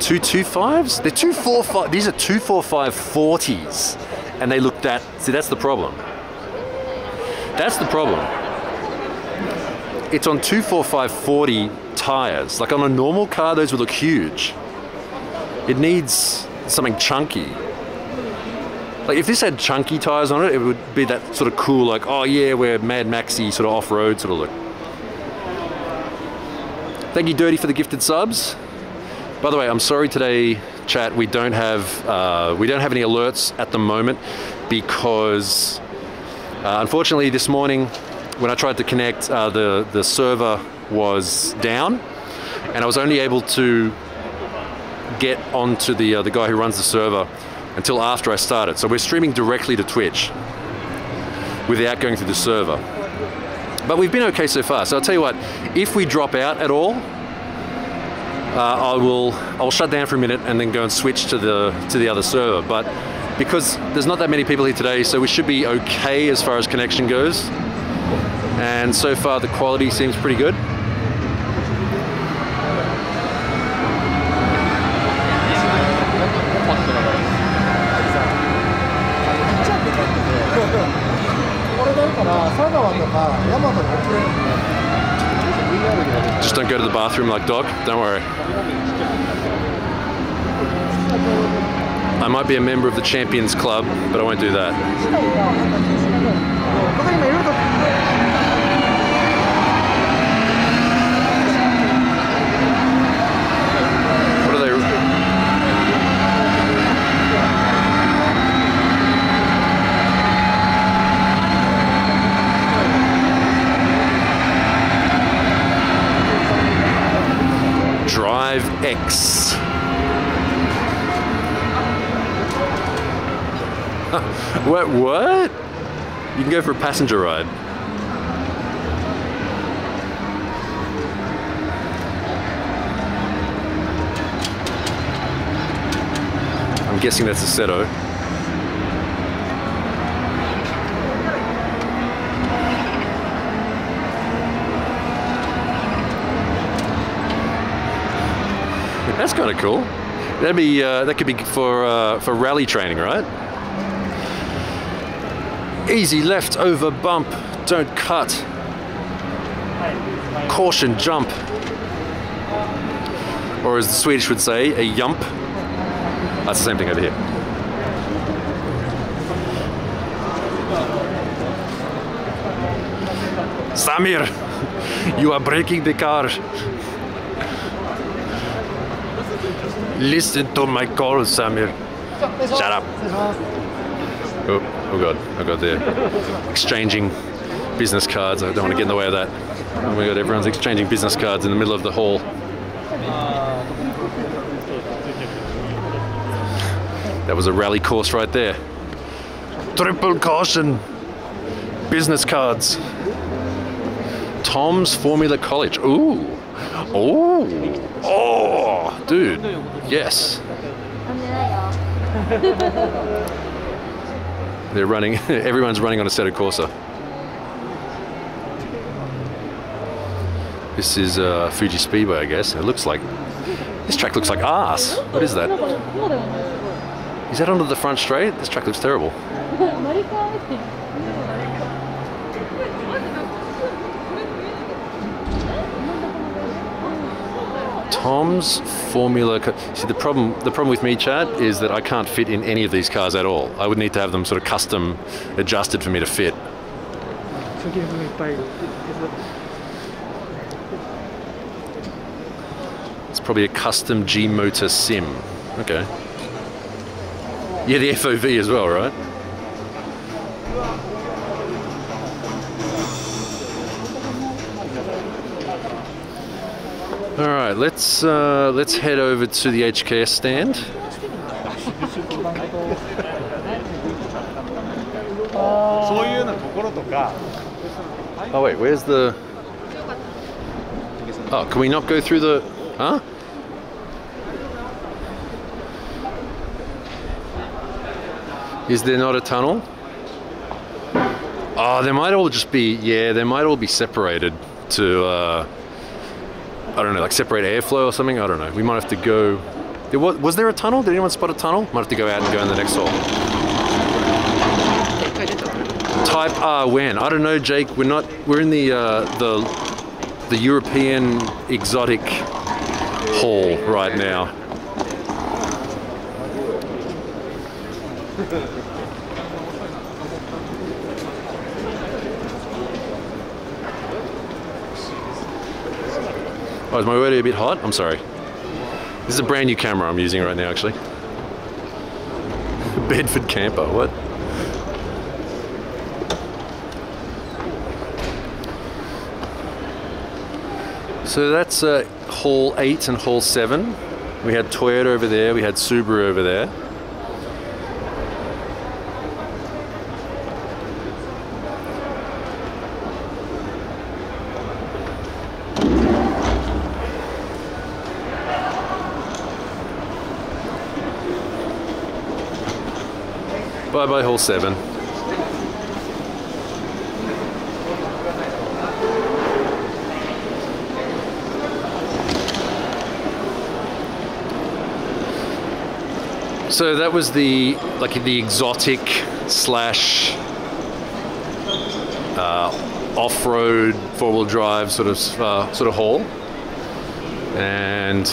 two two fives? They're two four five. These are two four five forties, and they look that. See, that's the problem. That's the problem. It's on two forty-five forty tires. Like on a normal car, those would look huge. It needs something chunky. Like if this had chunky tires on it, it would be that sort of cool, like, oh yeah, we're Mad Maxi sort of off-road sort of look. Thank you, Dirty, for the gifted subs. By the way, I'm sorry today, chat, we don't have uh, we don't have any alerts at the moment because. Uh, unfortunately, this morning, when I tried to connect, uh, the, the server was down, and I was only able to get onto the, uh, the guy who runs the server until after I started. So we're streaming directly to Twitch without going through the server. But we've been okay so far. So I'll tell you what, if we drop out at all, uh, I will I'll shut down for a minute and then go and switch to the, to the other server. But because there's not that many people here today, so we should be okay as far as connection goes. And so far the quality seems pretty good. Just don't go to the bathroom like Doc, don't worry. I might be a member of the Champions Club, but I won't do that. What are they? Drive X. What, what? You can go for a passenger ride. I'm guessing that's a Seto. That's kind of cool. That'd be uh, that could be for uh, for rally training, right? Easy left over bump, don't cut. Caution jump. Or as the Swedish would say, a jump. That's the same thing over here. Samir, you are breaking the car. Listen to my call, Samir. Shut up. Oh. Oh god, oh god, they're exchanging business cards. I don't want to get in the way of that. Oh my god, everyone's exchanging business cards in the middle of the hall. That was a rally course right there. Triple caution! Business cards. Tom's Formula College. Ooh! Oh! Oh! Dude, yes. They're running, everyone's running on a Seto Corsa. This is uh, Fuji Speedway, I guess. It looks like, this track looks like arse. What is that? Is that onto the front straight? This track looks terrible. Tom's Formula. See, the problem the problem with me, chat, is that I can't fit in any of these cars at all. I would need to have them sort of custom adjusted for me to fit. It's probably a custom G motor sim. Okay. Yeah, the F O V as well, right? All right, let's uh, let's head over to the H K S stand. Oh wait, where's the? Oh, can we not go through the? Huh? Is there not a tunnel? Oh, they might all just be. Yeah, they might all be separated to. Uh, I don't know, like separate airflow or something. I don't know. We might have to go. There was, was there a tunnel? Did anyone spot a tunnel? Might have to go out and go in the next hole. Type R when? I don't know, Jake. We're not. We're in the uh, the the European exotic hall right now. Oh, is my word a bit hot? I'm sorry. This is a brand new camera I'm using right now, actually. Bedford camper, what? So that's uh, Hall eight and Hall seven. We had Toyota over there, we had Subaru over there. Bye bye, Hall seven. So that was the like the exotic slash uh, off-road four-wheel drive sort of uh, sort of haul, and.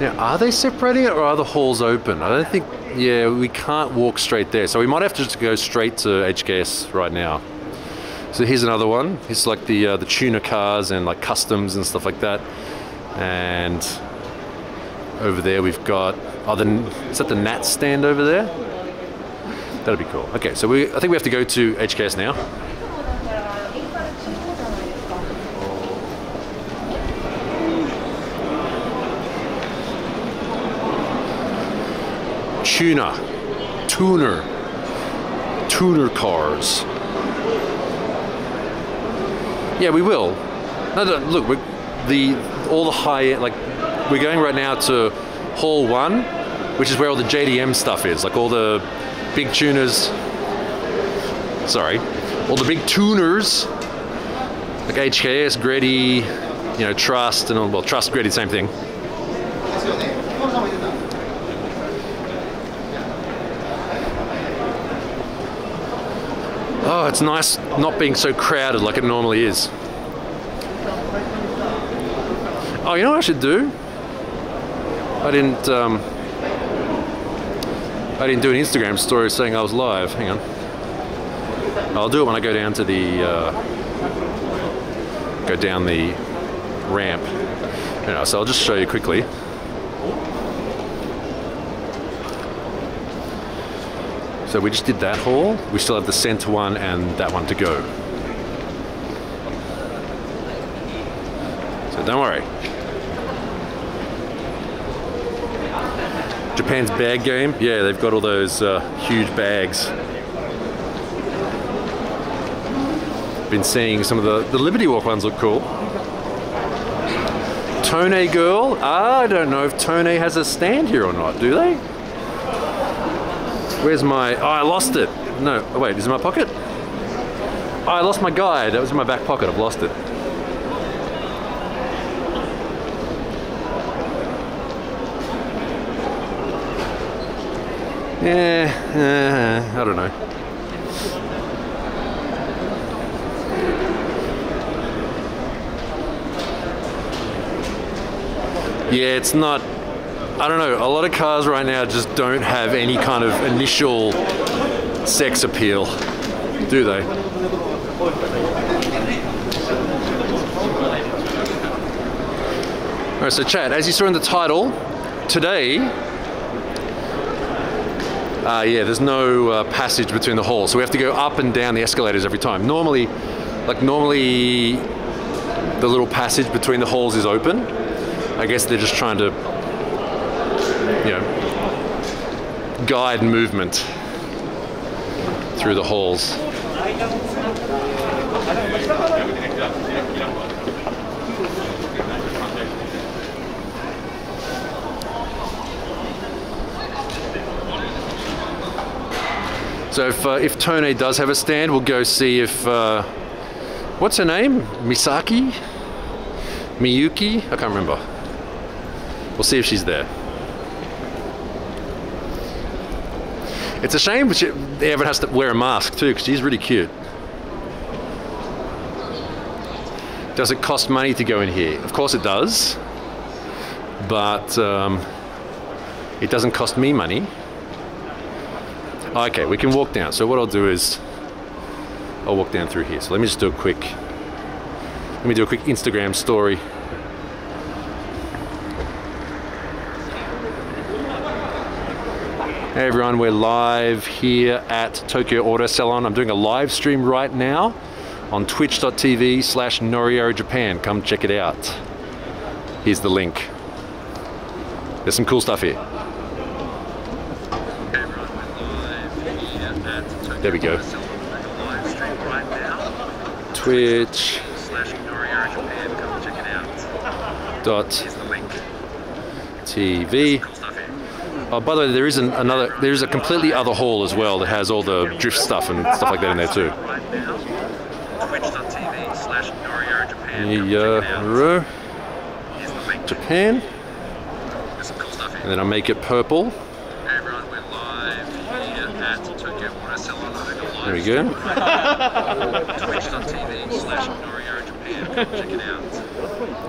Now, are they separating it or are the halls open? I don't think, yeah, we can't walk straight there. So we might have to just go straight to H K S right now. So here's another one. It's like the uh, the tuner cars and like customs and stuff like that. And over there we've got, oh, the, is that the N A T stand over there? That'd be cool. Okay, so we I think we have to go to H K S now. Tuner, tuner, tuner cars. Yeah, we will. No, no, look, we, the all the high like we're going right now to Hall One, which is where all the J D M stuff is, like all the big tuners. Sorry, all the big tuners, like H K S, Greddy, you know, Trust, and all, well, Trust, Greddy, same thing. Oh, it's nice not being so crowded like it normally is. Oh, you know what I should do? I didn't um, I didn't do an Instagram story saying I was live. Hang on. I'll do it when I go down to the uh, go down the ramp. You know, so I'll just show you quickly. So we just did that haul. We still have the centre one and that one to go. So don't worry. Japan's bag game. Yeah, they've got all those uh, huge bags. Been seeing some of the, the Liberty Walk ones look cool. Toney girl. I don't know if Toney has a stand here or not, do they? Where's my, oh, I lost it. No, oh, wait, is it my pocket? Oh, I lost my guide. That was in my back pocket. I've lost it. Yeah, uh, I don't know. Yeah, it's not. I don't know, a lot of cars right now just don't have any kind of initial sex appeal, do they? Alright, so chat, as you saw in the title, today, uh, yeah, there's no uh, passage between the halls, so we have to go up and down the escalators every time. Normally, like normally, the little passage between the halls is open. I guess they're just trying to, you know, guide movement through the halls. So if, uh, if Toney does have a stand, we'll go see if, uh, what's her name? Misaki? Miyuki? I can't remember. We'll see if she's there. It's a shame but she, everyone has to wear a mask too, because she's really cute. Does it cost money to go in here? Of course it does. But um, it doesn't cost me money. Okay, we can walk down. So what I'll do is I'll walk down through here. So let me just do a quick let me do a quick Instagram story. Hey everyone, we're live here at Tokyo Auto Salon. I'm doing a live stream right now on twitch dot t v slash Norio Japan. Come check it out. Here's the link. There's some cool stuff here. There we go. Twitch. Dot. T V. Oh, by the way, there is an, another. There is a completely other hall as well that has all the drift stuff and stuff like that in there too. Yeah, Japan. And then I make it purple. There we go.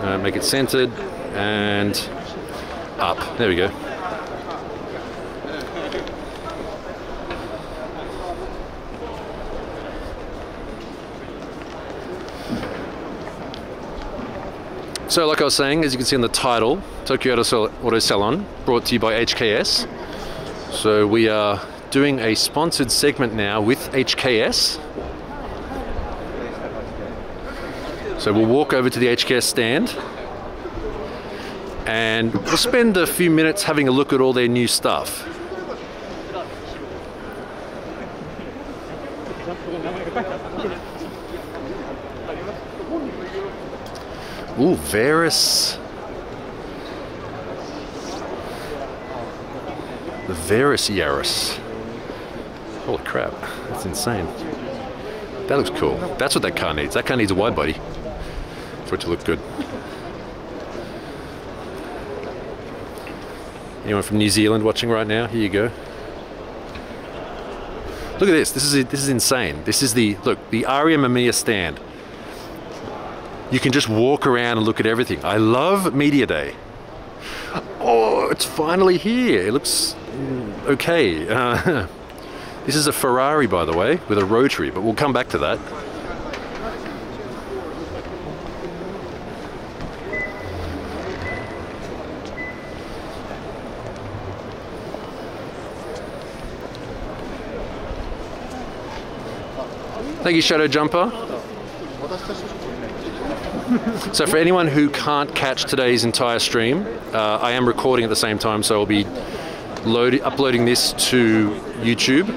uh, make it centered and up. There we go. So like I was saying, as you can see in the title, Tokyo Auto Salon, brought to you by H K S. So we are doing a sponsored segment now with H K S. So we'll walk over to the H K S stand and we'll spend a few minutes having a look at all their new stuff. Ooh, Verus. The Verus Yaris. Holy crap, that's insane. That looks cool. That's what that car needs. That car needs a wide body for it to look good. Anyone from New Zealand watching right now? Here you go. Look at this. This is this is insane. This is the, look, the Aria Mamiya stand. You can just walk around and look at everything. I love Media Day. Oh, it's finally here. It looks okay. Uh, This is a Ferrari, by the way, with a rotary, but we'll come back to that. Thank you, Shadow Jumper. So for anyone who can't catch today's entire stream, uh, I am recording at the same time, so I'll be load uploading this to YouTube.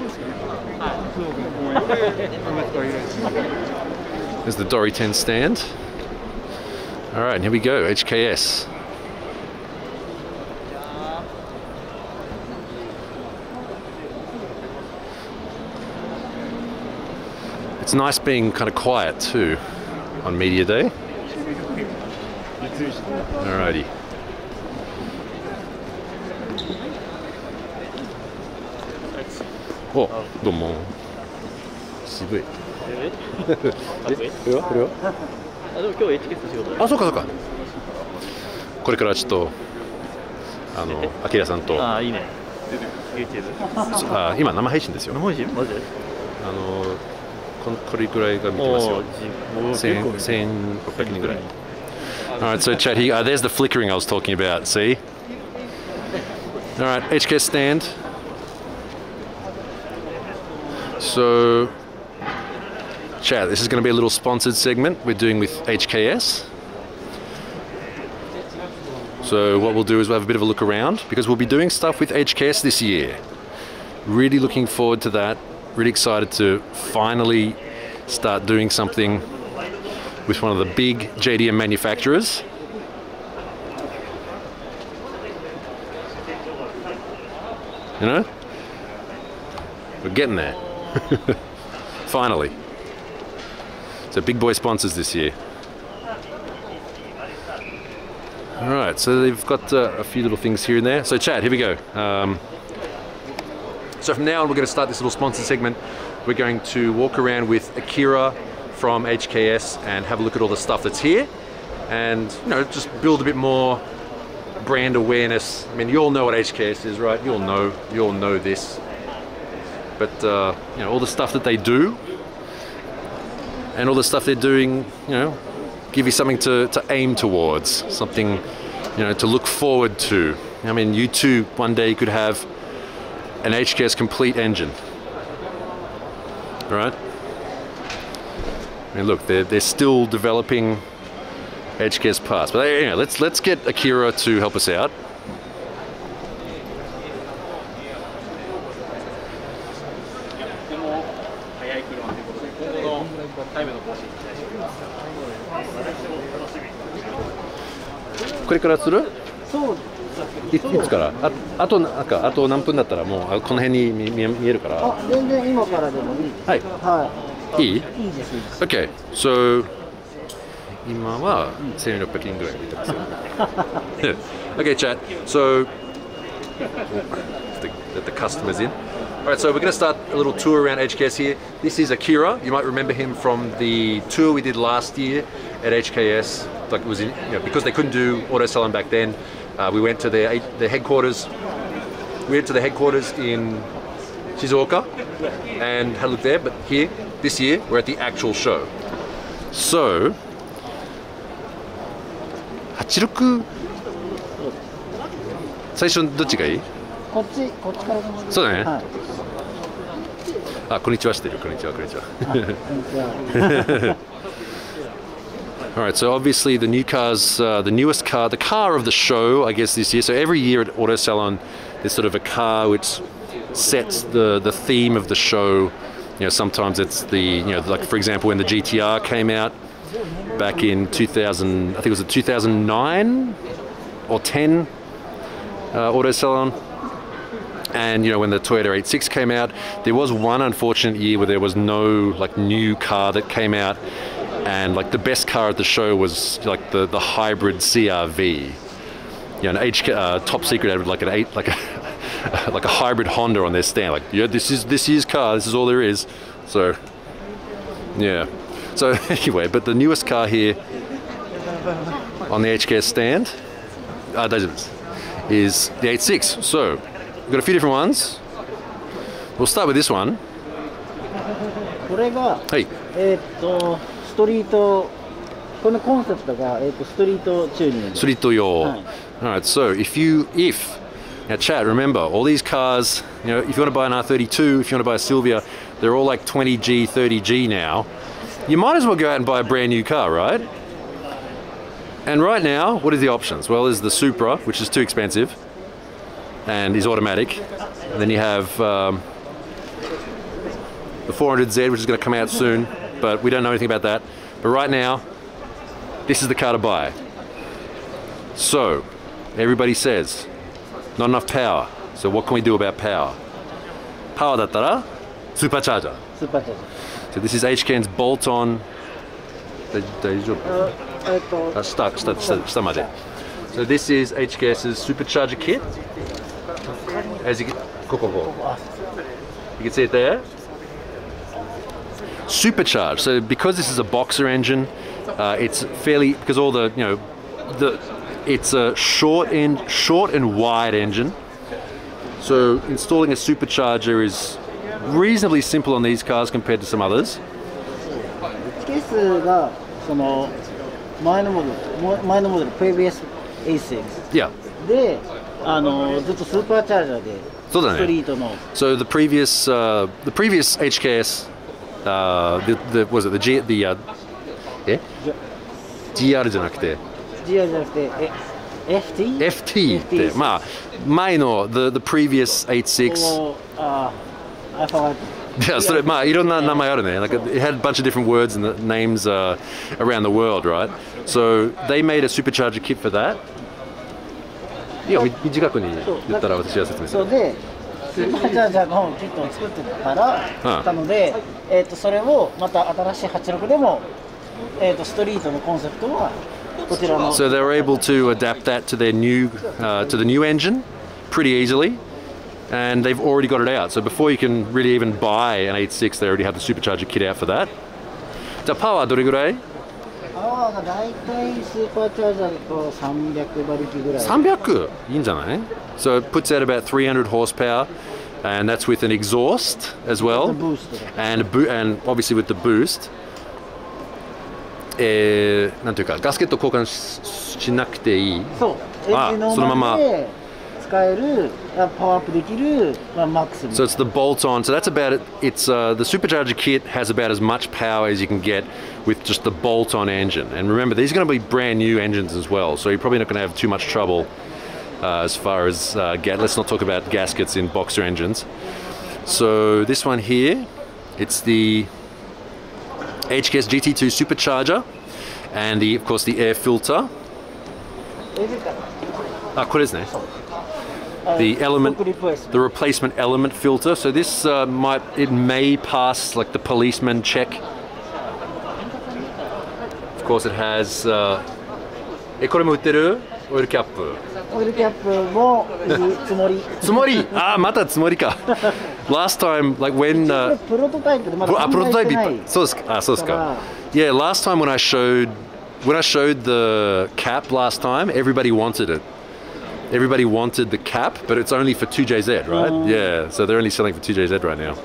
There's the Dori ten stand. All right, here we go, H K S. It's nice being kind of quiet too on Media Day. All righty. Oh, do more. Civic. All right, so chat here. Uh, there's the flickering I was talking about. See? All right, H K S stand. So, chat, this is going to be a little sponsored segment we're doing with H K S. So what we'll do is we'll have a bit of a look around because we'll be doing stuff with H K S this year. Really looking forward to that. Really excited to finally start doing something with one of the big J D M manufacturers. You know? We're getting there. Finally. So big boy sponsors this year. All right, so they've got uh, a few little things here and there. So Chad, here we go. Um, so from now on, we're gonna start this little sponsor segment. We're going to walk around with Akira from H K S and have a look at all the stuff that's here and, you know, just build a bit more brand awareness. I mean, you all know what H K S is, right? You all know, you all know this. But, uh, you know, all the stuff that they do and all the stuff they're doing, you know, give you something to, to aim towards, something, you know, to look forward to. I mean, you too, one day you could have an H K S complete engine, all right? I mean, look, they're, they're still developing H K S parts, but anyway, let's, let's get Akira to help us out. It, okay, so okay, chat. So the, the customer's in. All right, so we're going to start a little tour around H K S here. This is Akira. You might remember him from the tour we did last year at H K S. Like it was in, you know, because they couldn't do auto salon back then, uh, we went to their their headquarters. We went to the headquarters in Shizuoka and had a look there. But here, this year, we're at the actual show. So, eighty-six. 最初どっちがいい？こっち、こっちからです。そうだね。はい。あ、こんにちはしてる。こんにちは、こんにちは。こんにちは。 All right, so obviously the new cars, uh, the newest car, the car of the show, I guess, this year. So every year at Auto Salon, there's sort of a car which sets the, the theme of the show. You know, sometimes it's the, you know, like for example, when the G T R came out back in two thousand, I think it was a two thousand nine or ten uh, Auto Salon. And, you know, when the Toyota eighty-six came out, there was one unfortunate year where there was no like new car that came out. And like the best car at the show was like the, the hybrid C R V, you know, an H K, uh, top secret had like an eight, like a, like a hybrid Honda on their stand. Like, yeah, this is this year's car. This is all there is. So, yeah. So anyway, but the newest car here on the H K S stand uh, is the eighty-six. So we've got a few different ones. We'll start with this one. Hey. Street, this concept is street tuning. Street tuning. All right. So if you, if now, chat, remember all these cars. You know, if you want to buy an R thirty-two, if you want to buy a Silvia, they're all like twenty G, thirty G now. You might as well go out and buy a brand new car, right? And right now, what are the options? Well, there's the Supra, which is too expensive, and is automatic. And then you have um, the four hundred Z, which is going to come out soon. But we don't know anything about that. But right now, this is the car to buy. So, everybody says, not enough power. So what can we do about power? Power dattara, supercharger. Supercharger. So this is H K S bolt-on. So this is H K S's supercharger kit. As you can, you can see it there. Supercharged. So because this is a boxer engine, uh, it's fairly, because all the, you know, the it's a short and short and wide engine. So installing a supercharger is reasonably simple on these cars compared to some others. Yeah. So the previous uh, the previous H K S, uh, the, the was it the G the uh, eh? GR じゃなくて GR じゃなくて FT FT ってまあ前の the the previous eighty-six. Uh, I forgot. Yeah, so ma, it had a bunch of different words and the names uh, around the world, right? So they made a supercharger kit for that. Yeah, we did that. So they were able to adapt that to their new uh, to the new engine pretty easily. And they've already got it out. So before you can really even buy an eighty-six, they already have the supercharger kit out for that. The power, doregurai? Power is about three hundred horsepower. three hundred? So it puts out about three hundred horsepower, and that's with an exhaust as well. And a bo and obviously with the boost. Eh, gasket to koukan shinakutei. So, so it's the bolt on, so that's about it. It's uh, the supercharger kit has about as much power as you can get with just the bolt on engine. And remember, these are going to be brand new engines as well, so you're probably not going to have too much trouble uh, as far as uh, get. Let's not talk about gaskets in boxer engines. So this one here, it's the H K S G T two supercharger, and the, of course, the air filter. Ah, what is that? The element, the replacement element filter. So this uh, might, it may pass like the policeman check. Of course, it has. Uh, oil cap. Oil cap. Tsumori. Ah, mata tsumori ka. Last time, like when. Uh, ah, prototype. So, ah, so yeah, last time when I showed, when I showed the cap last time, everybody wanted it. Everybody wanted the cap, but it's only for two J Z, right? Mm. Yeah, so they're only selling for two J Z right now.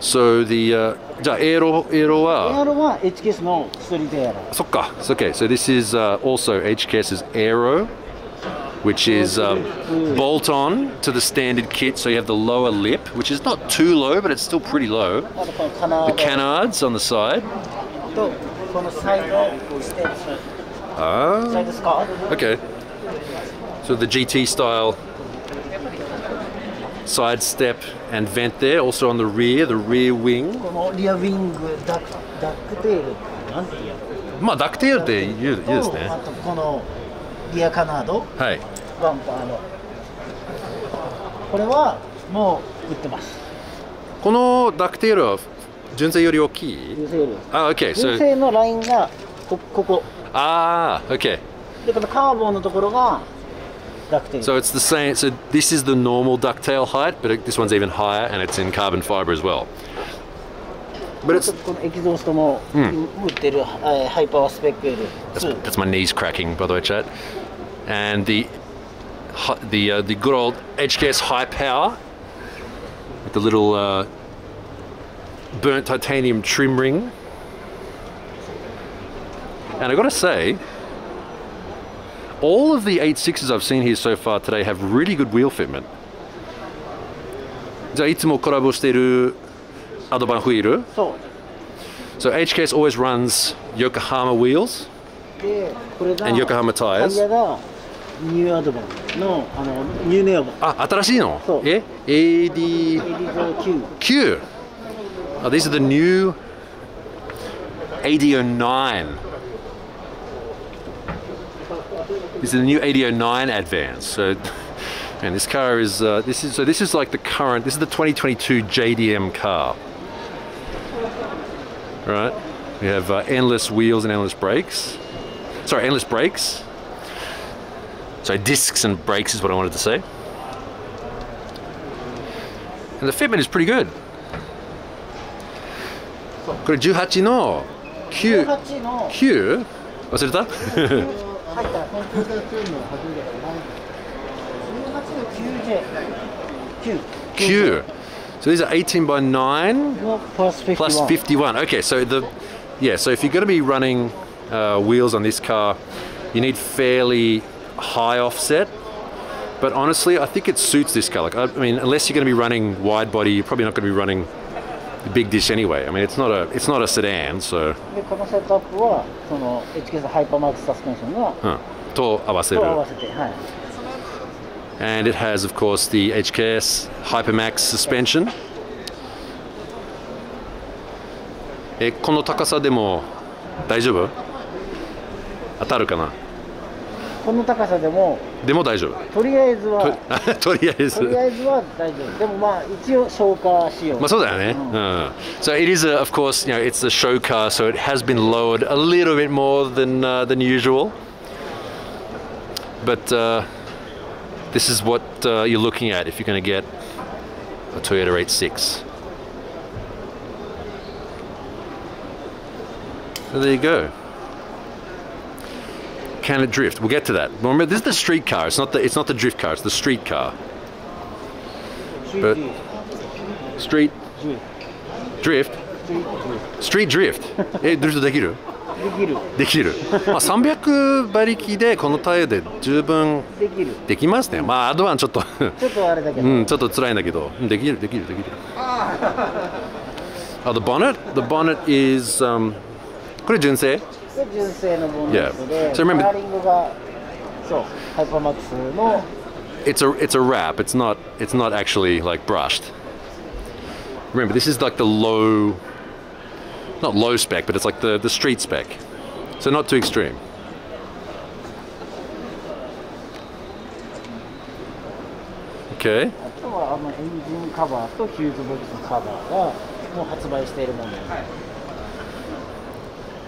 So the uh, aero aero aero H K S no street aero. So okay, so this is uh, also H K S's aero, which is um, bolt on to the standard kit. So you have the lower lip, which is not too low, but it's still pretty low. The canards on the side. Ah, okay. So the G T style side step and vent there, also on the rear, the rear wing. Rear wing duck tail. Ma duck tail de you yes ne. Rear canard. Hai. Ah, okay. So ah, okay. So it's the same, so this is the normal ducktail height, but it, this one's even higher, and it's in carbon fiber as well. But it's... Mm. That's, that's my knees cracking, by the way, chat. And the the, uh, the good old H K S high power, with the little uh, burnt titanium trim ring. And I gotta say, all of the eighty-sixes I've seen here so far today have really good wheel fitment. So H K S always runs Yokohama wheels and Yokohama tires. New Advan. No, new Neovan. Ah, new one. A D Q. Oh, these are the new A D oh nine. This is the new A D oh nine ADVAN. So, and this car is uh, this is so this is like the current. This is the twenty twenty-two J D M car, right? We have uh, endless wheels and endless brakes. Sorry, endless brakes. So discs and brakes is what I wanted to say. And the fitment is pretty good. Kore eighteen no Q Q. Wasureta? Q. So these are eighteen by nine plus fifty-one. Plus fifty-one. Okay, so the yeah, so if you're going to be running uh, wheels on this car, you need fairly high offset. But honestly, I think it suits this car. Like, I mean, unless you're going to be running wide body, you're probably not going to be running the big dish anyway. I mean, it's not a it's not a sedan, so. And it has, of course, the H K S Hypermax suspension. え、この高さでも大丈夫? 当たるかな? この高さでもでも大丈夫。とりあえずはとりあえずとりあえずは大丈夫。でもまあ一応消化仕様。まあそうだよね。うん。So it is a, of course, you know, it's a show car, so it has been lowered a little bit more than uh, than usual. But uh, this is what uh, you're looking at if you're going to get a Toyota eighty-six. So there you go. Can it drift? We'll get to that. Remember, this is the street car. It's not the it's not the drift car. It's the street car. But street drift. Street drift. Eh, drift できる? できる。できる。まあさんびゃく馬力でこのタイヤで十分できる。できますね。まあアドバンちょっとちょっとあれだけど。うん、ちょっと辛いんだけど、できるできるできる。Oh, the bonnet. The bonnet is um. これ純正? Yeah. So remember, it's a it's a wrap. It's not it's not actually like brushed. Remember, this is like the low, not low spec, but it's like the the street spec. So not too extreme. Okay. Engine cover to fuse box cover.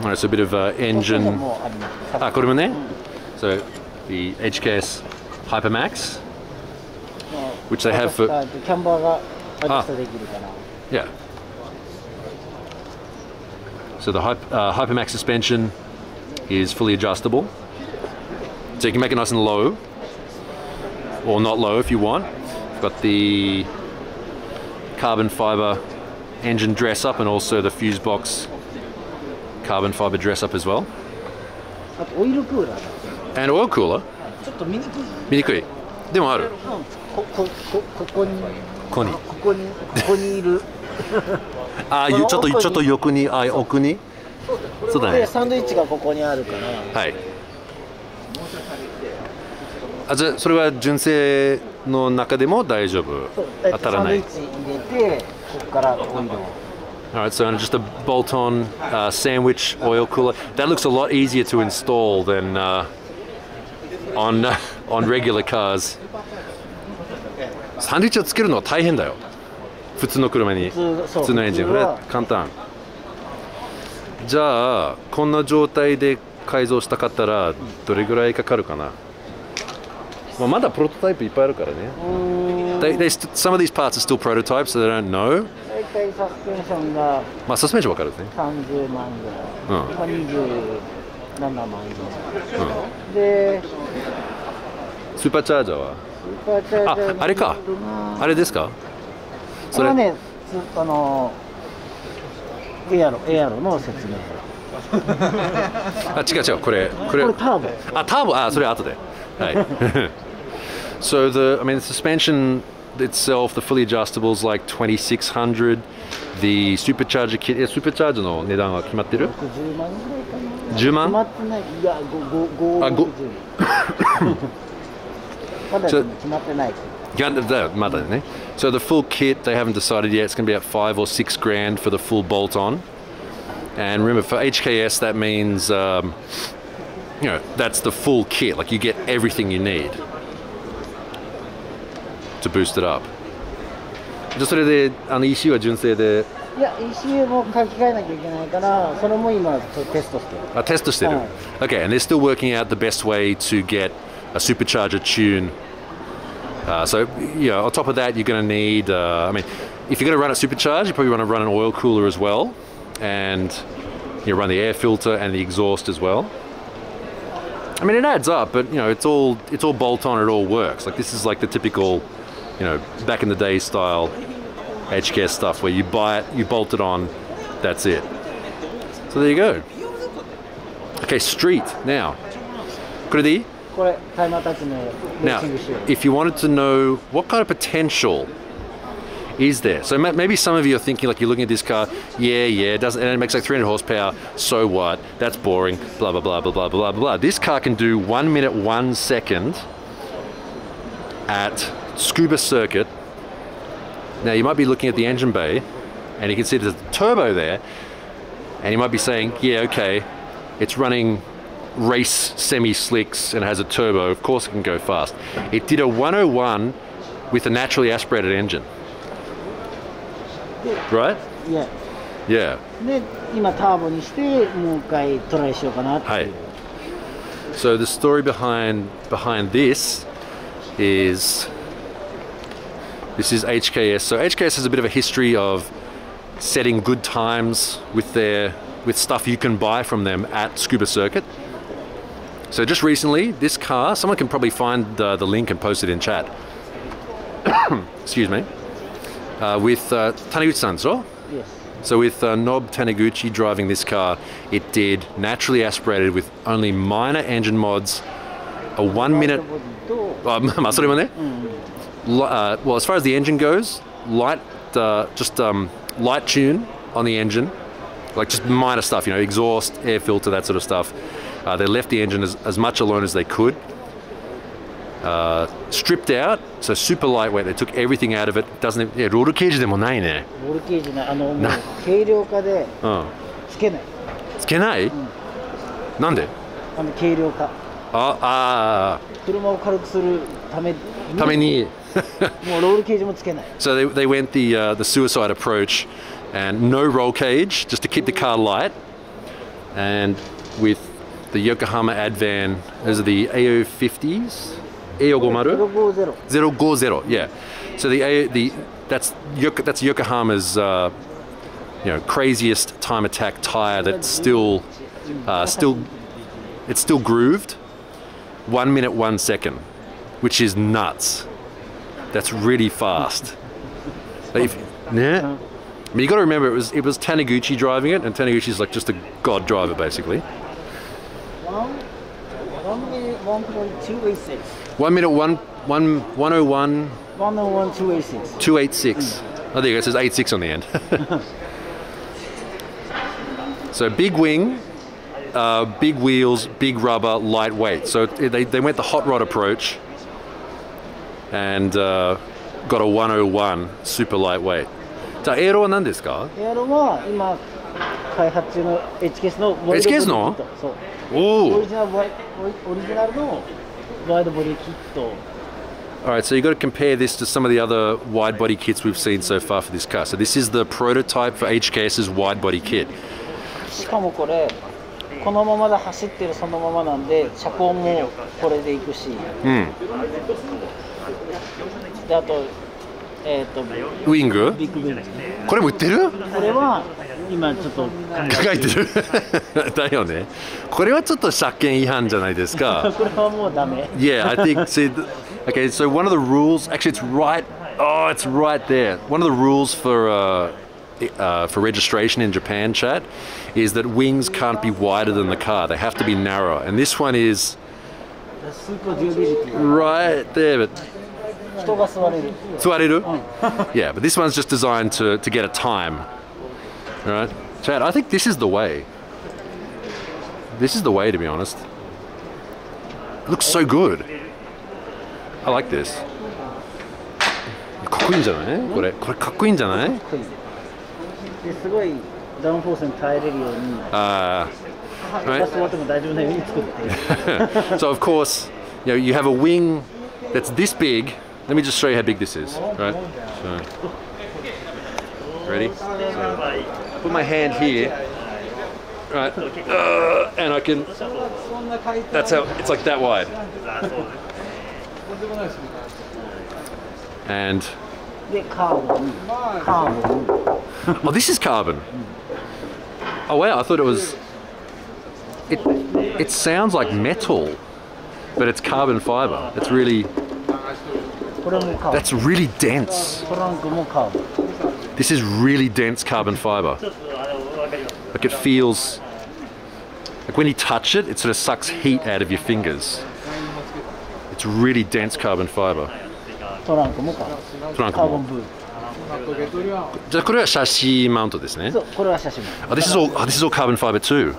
Alright, so a bit of uh, engine. Ah, got him in there. So the H K S Hypermax, which they have for. Ah. Yeah. So the Hyper, uh, Hypermax suspension is fully adjustable. So you can make it nice and low, or not low if you want. You've got the carbon fiber engine dress up and also the fuse box. Carbon fiber dress up as well. And oil cooler. Minikui. Demo aru. Koni. Ah, you chotto chotto yoku ni, ah, oku ni. So da ne. Sandwich ga koko ni aru kara. Hai. Ah, ja, sore wa junsei no naka demo daijoubu. Ataranai. All right, so just a bolt-on uh, sandwich oil cooler. That looks a lot easier to install than uh, on uh, on regular cars. Sandwich をつけるのは大変だよ。普通の車に普通のエンジン。これ簡単。じゃあこんな状態で改造したかったらどれぐらいかかるかな。まあまだプロトタイプいっぱいあるからね。They, they st- some of these parts are still prototypes, so they don't know. サスペンションがまあサスペンション分かるですね。さんじゅうまんぐらい。うん。にじゅうななまんぐらい。で、スーパーチャージャーは。スーパーチャージャー。あ、あれか。あれですか。それはね、あのエアロエアロの説明。あ、違う違う。これこれ。これターボ。あ、ターボ。あ、それ後で。はい。So the, I mean, the suspension itself, the fully adjustable is like twenty-six hundred. The supercharger kit, supercharger no nedan wa kimatteru? ten man? five So the full kit, they haven't decided yet. It's going to be at five or six grand for the full bolt on. And remember, for H K S, that means um, you know, that's the full kit. Like you get everything you need to boost it up. So the E C U is just the E C U will have to test it. Test it. Okay, and they're still working out the best way to get a supercharger tune. Uh, so you know, on top of that, you're going to need. Uh, I mean, if you're going to run a supercharger, you probably want to run an oil cooler as well, and you run the air filter and the exhaust as well. I mean, it adds up, but you know, it's all it's all bolt on. It all works. Like this is like the typical. You know, back in the day style H K S stuff where you buy it, you bolt it on, that's it. So there you go. Okay, street now. Greddy, Now, if you wanted to know what kind of potential is there, so maybe some of you are thinking, like, you're looking at this car, yeah, yeah, it doesn't, and it makes like three hundred horsepower, so what, that's boring, blah, blah, blah, blah, blah, blah, blah. This car can do one minute, one second at Scuba Circuit. Now, you might be looking at the engine bay, and you can see there's a turbo there, and you might be saying, yeah, okay, it's running race semi-slicks and has a turbo, of course it can go fast. It did a one oh one with a naturally aspirated engine. Right? Yeah. Yeah. Hey. So the story behind behind this is this is H K S. So H K S has a bit of a history of setting good times with their with stuff you can buy from them at Scuba Circuit. So just recently, this car, someone can probably find the, the link and post it in chat. Excuse me. Uh, with uh, Taniguchi-san, so? Yes. So with uh, Nob Taniguchi driving this car, it did naturally aspirated with only minor engine mods, a one minute... Um, uh, well, as far as the engine goes, light, uh, just um, light tune on the engine, like just minor stuff, you know, exhaust, air filter, that sort of stuff. Uh, they left the engine as, as much alone as they could. Uh, stripped out, so super lightweight. They took everything out of it. Doesn't it? Yeah, roller cageでもないね。ロールケージない。あの、もう軽量化でつけない。つけない？なんで？あの軽量化。あ、ああ。車を軽くするために。ために。もうロールケージもつけない。So they they went the uh, the suicide approach, and no roll cage, just to keep the car light, and with the Yokohama ADVAN, those are the A O fifties. A O fifty? zero fifty, yeah. So the A, the that's that's Yokohama's uh, you know, craziest time attack tire that's still uh, still it's still grooved. One minute one second, which is nuts. That's really fast. If, yeah. I mean, you got to remember it was it was Taniguchi driving it, and Taniguchi's like just a god driver basically. one minute one point two eight six. One minute one one one oh one. One oh one two eight six. Two eight six. Mm. Oh, there you go. It says eight six on the end. So big wing, uh, big wheels, big rubber, lightweight. So they they went the hot rod approach, and uh, got a one oh one, super lightweight. So, aero is what is it? Aero is now in development. H K S no? Oh. Original wide body kit. All right, so you've got to compare this to some of the other wide body kits we've seen so far for this car. So this is the prototype for H K S's wide body kit. Mm. Wing? Yeah, I think, see, okay, so one of the rules, actually it's right, oh, it's right there. One of the rules for, uh, uh, for registration in Japan, chat, is that wings can't be wider than the car. They have to be narrower. And this one is right there, but... Yeah, but this one's just designed to, to get a time. All right, Chad, I think this is the way. This is the way, to be honest. It looks so good. I like this. Uh, right? So, of course, you know, you have a wing that's this big. Let me just show you how big this is, right? So, ready? So, put my hand here, right? Uh, and I can, that's how, it's like that wide. And, oh, this is carbon. Oh wow, I thought it was, it, it sounds like metal, but it's carbon fiber. It's really, that's really dense. This is really dense carbon fiber. Like it feels, like when you touch it, it sort of sucks heat out of your fingers. It's really dense carbon fiber. Oh, this is all, oh, this is all carbon fiber too.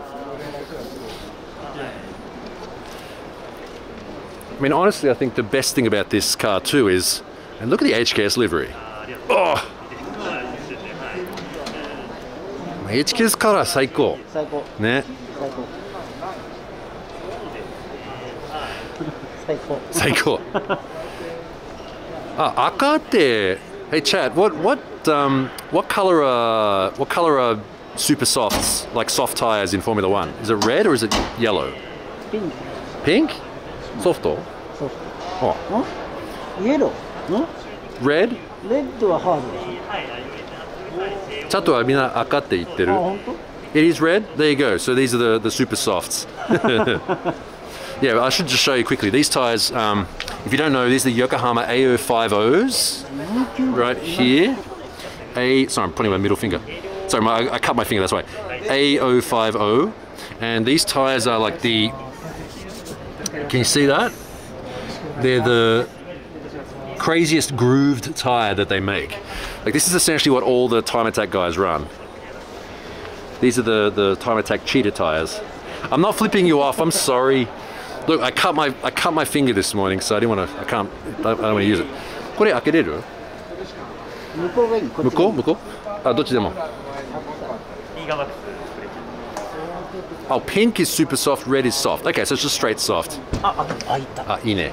I mean, honestly, I think the best thing about this car too is, and look at the H K S livery. Oh! H K S color is great. Hey Chad, what what um what color are what color are super softs, like soft tires in Formula One? Is it red or is it yellow? Pink. Pink? Soft. Soft. Oh. Huh? Yellow. No? Red? Red to hard. Chato wa mina aka te itteru. Ah, honto? It is red. There you go. So these are the the super softs. Yeah, I should just show you quickly. These tyres, um, if you don't know, these are the Yokohama A zero five zeros right here. A, sorry, I'm pointing my middle finger. Sorry, my, I cut my finger, that's why. A zero five zero. And these tyres are like the, can you see that? They're the craziest grooved tyre that they make. Like this is essentially what all the Time Attack guys run. These are the, the Time Attack cheetah tyres. I'm not flipping you off, I'm sorry. Look, I cut my I cut my finger this morning, so I didn't want to. I can't. I don't want to use it. Kore akereru? Muko, muko. Ah, dochi demo. Oh, pink is super soft. Red is soft. Okay, so it's just straight soft. Ah, ine.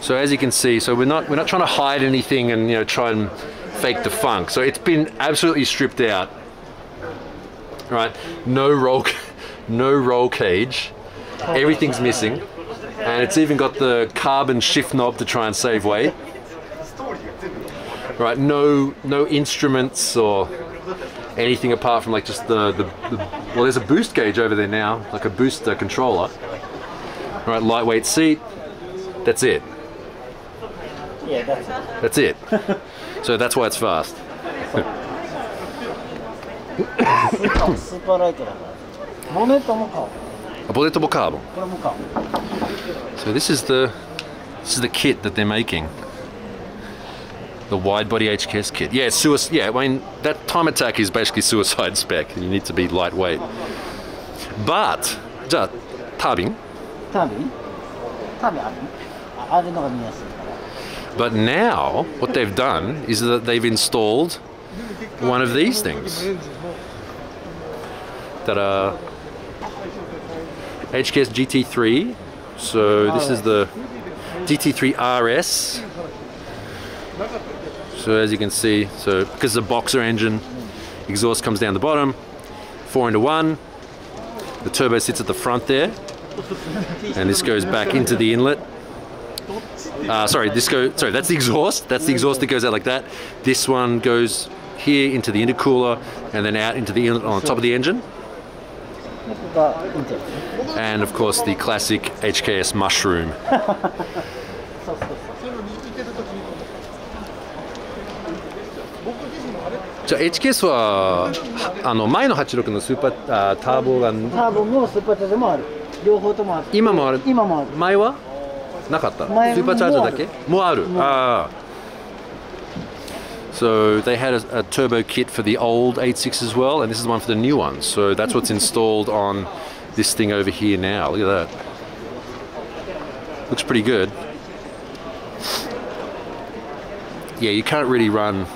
So as you can see, so we're not we're not trying to hide anything and you know try and fake the funk. So it's been absolutely stripped out. Right? No roll, no roll cage. Everything's missing, and it's even got the carbon shift knob to try and save weight. Right, no, no instruments or anything apart from like just the, the, the well, there's a boost gauge over there now, like a booster controller. Right, lightweight seat. That's it. Yeah, that's it. That's it. So that's why it's fast. So this is the this is the kit that they're making, the wide body H K S kit. Yeah, suicide. Yeah, I mean that Time Attack is basically suicide spec. You need to be lightweight. But just tabin. Tabin. Tabin. But now what they've done is that they've installed one of these things that are. H K S G T three, so this is the G T three R S. So as you can see, so because the boxer engine, exhaust comes down the bottom, four into one. The turbo sits at the front there, and this goes back into the inlet. Uh, sorry, this go. Sorry, that's the exhaust. That's the exhaust that goes out like that. This one goes here into the intercooler, and then out into the inlet on the top of the engine. And of course the classic H K S mushroom. So H K S wa ano mai no eighty-six no super turbo ga turbo mo super charger mo aru. Ryōhou tomo aru. Ima mo aru. Ima mo aru. Mai wa nakatta. Super charger dake? Mo aru. Ah. So they had a, a turbo kit for the old eighty-six as well, and this is one for the new one. So that's what's installed on this thing over here now. Look at that. Looks pretty good. Yeah, you can't really run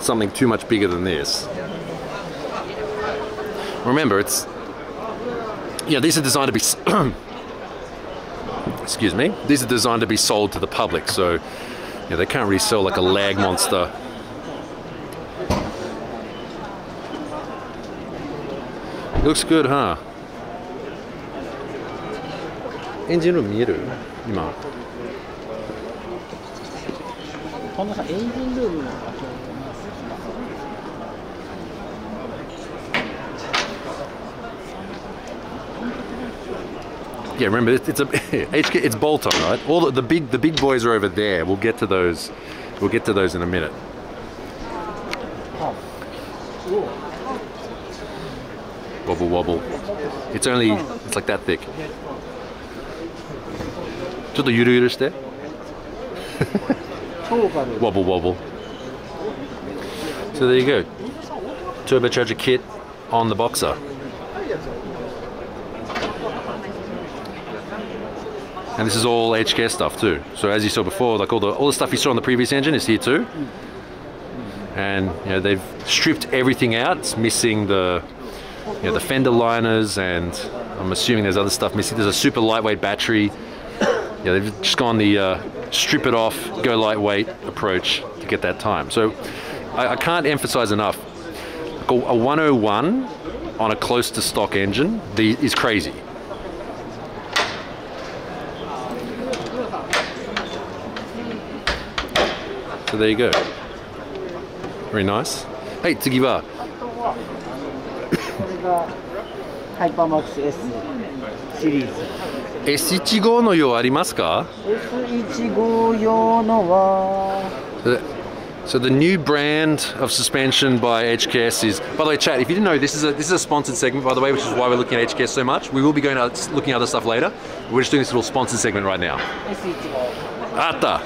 something too much bigger than this. Remember, it's... Yeah, these are designed to be... Excuse me. These are designed to be sold to the public, so yeah, they can't really sell like a lag monster. It looks good, huh? Engine room miru. Ima. Yeah, remember it's a it's bolt on, right? All the, the big the big boys are over there. We'll get to those. We'll get to those in a minute. Wobble wobble. It's only it's like that thick. ちょっとゆるゆるしてwobble wobble. So there you go, turbocharger kit on the Boxer. And this is all H K S stuff too. So as you saw before, like all the all the stuff you saw on the previous engine is here too. And you know, they've stripped everything out. It's missing the you know, the fender liners, and I'm assuming there's other stuff missing. There's a super lightweight battery. Yeah, you know, they've just gone the uh, strip it off, go lightweight approach to get that time. So I, I can't emphasize enough. Like a, a one oh one on a close to stock engine the, is crazy. So there you go. Very nice. Hey, Tsugiba. Hypermax S series. S fifteen no you arimasu ka? S fifteen用のは... So the new brand of suspension by H K S is, by the way chat, if you didn't know, this is a this is a sponsored segment, by the way, which is why we're looking at H K S so much. We will be going out looking at other stuff later. We're just doing this little sponsored segment right now. S fifteen. Atta.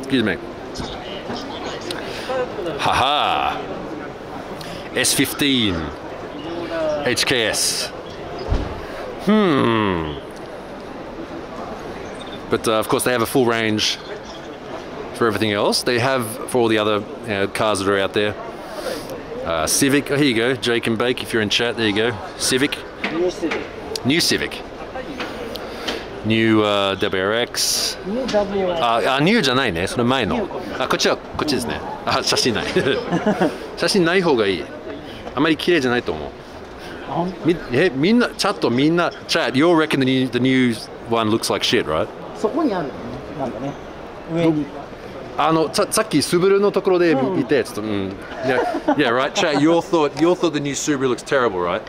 Excuse me. Haha. S fifteen. H K S. Hmm. But uh, of course they have a full range for everything else. They have for all the other you know, cars that are out there. Uh, Civic. Oh, here you go. Jake and Bake, if you're in chat, there you go. Civic. New Civic. New Civic. New uh, W R X. New W R X. Ah, new じゃないね。それ前の。あ、こっちはこっちですね。あ、写真ない。写真ない方がいい。あまり綺麗じゃないと思う。み、え、みんなチャットみんなチャット。You reckon the new the new one looks like shit, right? そこにあるなんだね。上に。あのさっきスブルのところでいてちょっとうん。Yeah, yeah, right. Chat, your thought, your thought the new Subaru looks terrible, right?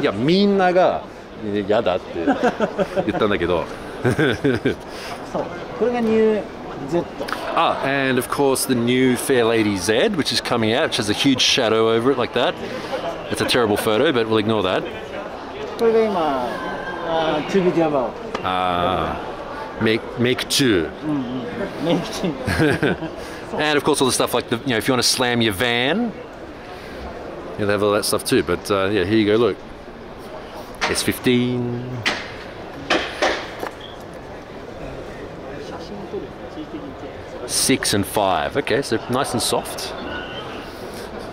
いやみんなが 嫌だって言ったんだけど。そう。これがニュー Z。Ah, and of course the new Fair Lady Z, which is coming out, which has a huge shadow over it like that. It's a terrible photo, but we'll ignore that. これが今、To be Java。Ah, make make two. Make two. And of course all the stuff like the you know if you want to slam your van, you'll have all that stuff too. But uh, yeah, here you go. Look. S fifteen. Six and five. Okay, so nice and soft. So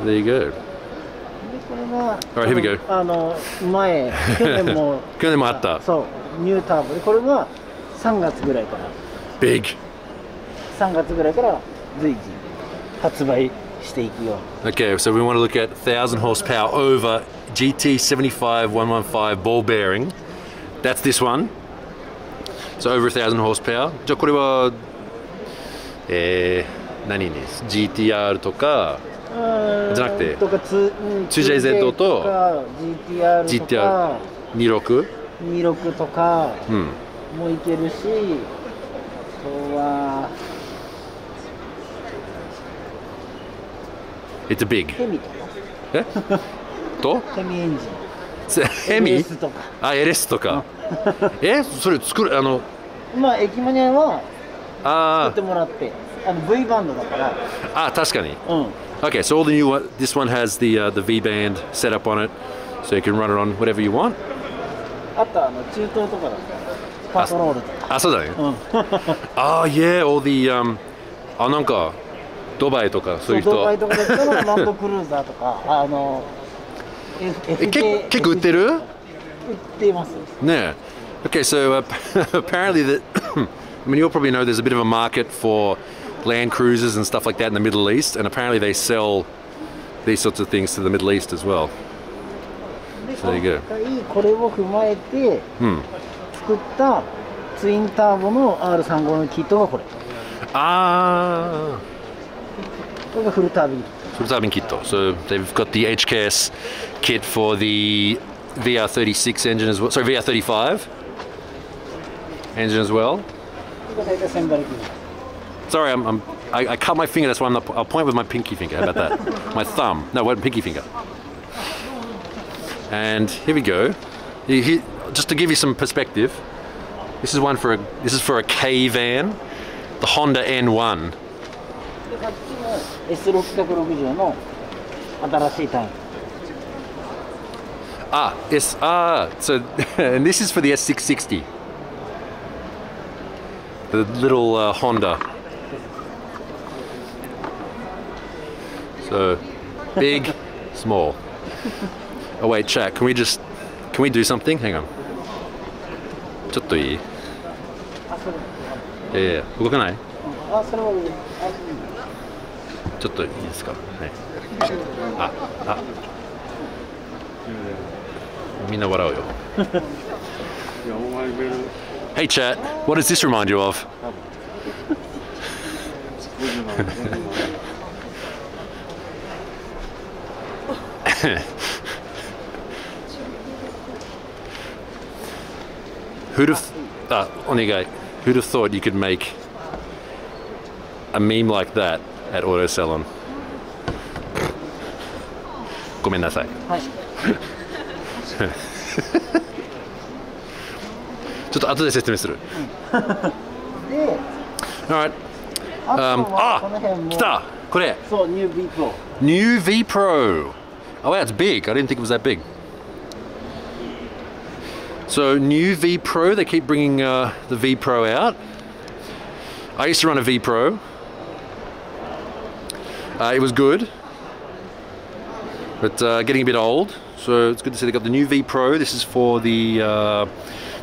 there you go. All right, here we go. Big. Okay, so we want to look at one thousand horsepower over G T seven five one one five ball bearing. That's this one. So over one thousand horsepower. So this one is G T R とかじゃなくて ツージェーゼット と ジーティーアールにじゅうろく にじゅうろくとかもいけるし、あとは It's a big. え？ とヘミエンジンヘミ エルエス とかあ エルエス とかえそれ作るあのまあ駅マニアは作ってもらってあの V バンドだからあ確かにうん Okay, so all the new one this one has the uh, the V band set up on it so you can run it on whatever you want あとあの中東とかだパトロールとかあそうだねうんあ yeah all the um あなんかドバイとかそういう人ドバイとかだったらランドクルーザーとかあの Yeah. Okay, so uh, apparently, that I mean, you all probably know there's a bit of a market for Land Cruisers and stuff like that in the Middle East, and apparently they sell these sorts of things to the Middle East as well. So there you go. Hmm. Ah. So they've got the H K S kit for the V R thirty-six engine as well. Sorry, V R thirty-five engine as well. Sorry, I'm, I'm, I, I cut my finger. That's why I'm not. I'll point with my pinky finger. How about that? My thumb. No, what? Pinky finger. And here we go. Just to give you some perspective, This is one for a, this is for a K van, the Honda N one. Ah, S, ah, so, and this is for the S six sixty. The little uh, Honda. So, big, small. Oh wait, chat, can we just, can we do something? Hang on. Yeah, look at that. Hey chat, what does this remind you of? Who'd have, uh, Onige, who'd have thought you could make a meme like that at Auto Salon? Gomennasai. Alright. Um, ah! Kita! Kore! So, new V Pro. New V Pro! Oh wow, it's big. I didn't think it was that big. So new V Pro, they keep bringing uh, the V Pro out. I used to run a V Pro. Uh, it was good, but uh, getting a bit old. So it's good to see they got the new V Pro. This is for the uh,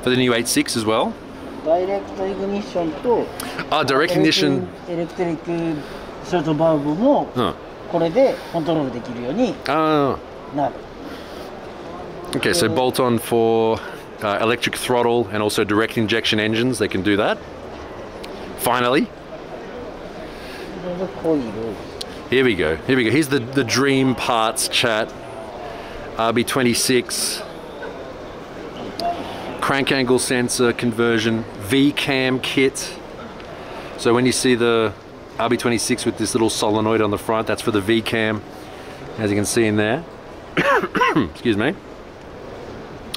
for the new eighty-six as well. Direct ignition too. Ah, direct ignition. Electric throttle valve also. Ah. Okay, so bolt on for uh, electric throttle and also direct injection engines, they can do that. Finally. Here we go, here we go. Here's the, the dream parts chat. R B twenty-six. Crank angle sensor conversion. V-cam kit. So when you see the R B twenty-six with this little solenoid on the front, that's for the V-cam, as you can see in there. Excuse me.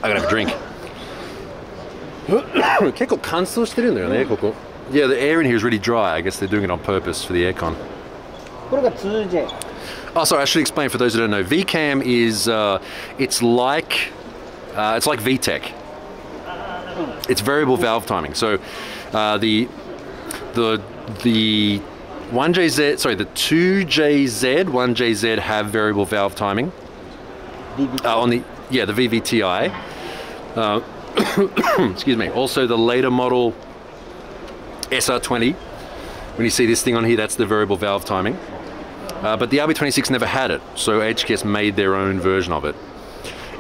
I gotta have a drink. Yeah, the air in here is really dry. I guess they're doing it on purpose for the aircon. Oh, sorry, I should explain for those who don't know. V-cam is, uh, it's like, uh, it's like V TEC. It's variable valve timing. So uh, the, the, the one J Z, sorry, the two J Z, one J Z have variable valve timing. Uh, on the yeah the V V T I, uh, excuse me. Also the later model S R twenty. When you see this thing on here, that's the variable valve timing. Uh, but the R B twenty-six never had it, so H K S made their own version of it,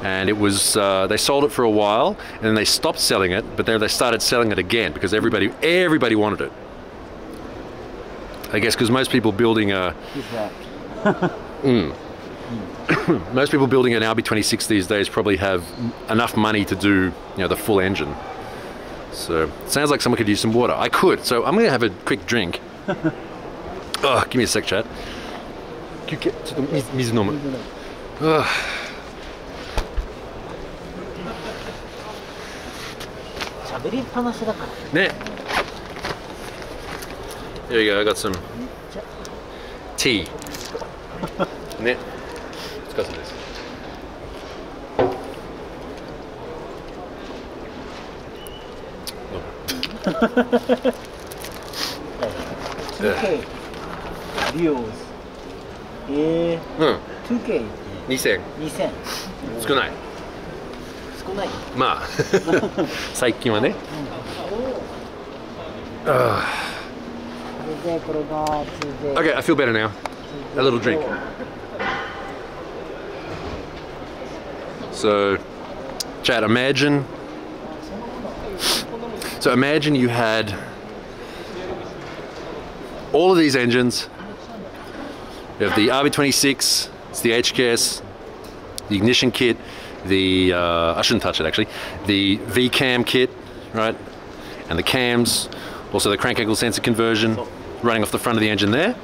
and it was uh, they sold it for a while, and then they stopped selling it. But then they started selling it again because everybody everybody wanted it. I guess because most people building a. Mm, most people building an R B twenty-six these days probably have enough money to do, you know, the full engine. So, sounds like someone could use some water. I could, so I'm going to have a quick drink. Oh, give me a sec, chat. Oh. There you go, I got some tea. Because of this. two K. Views. Yeah. two K. two thousand. two thousand. 少ない。少ない。まあ、最近はね。Okay, I feel better now. A little drink. So, chat, imagine, so imagine you had all of these engines. You have the R B twenty-six, it's the H K S, the ignition kit, the, uh, I shouldn't touch it actually, the V-cam kit, right? And the cams, also the crank angle sensor conversion, running off the front of the engine there.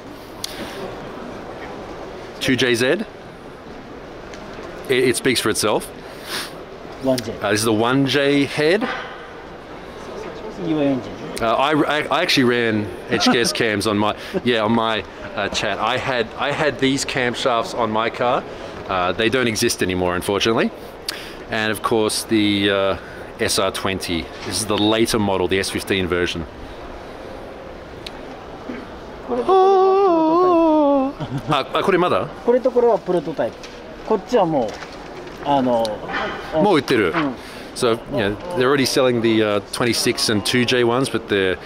two J Z. It, it speaks for itself. one J. Uh, this is the one J head. your engine? Uh, I, I, I actually ran H K S cams on my yeah on my uh, chat. I had I had these camshafts on my car. Uh, they don't exist anymore, unfortunately. And of course the uh, S R twenty. This is the later model, the S fifteen version. Oh. Ah, this is mother. This is prototype. This is prototype. So, you know, they're already selling the uh, twenty-six and two J ones, but they're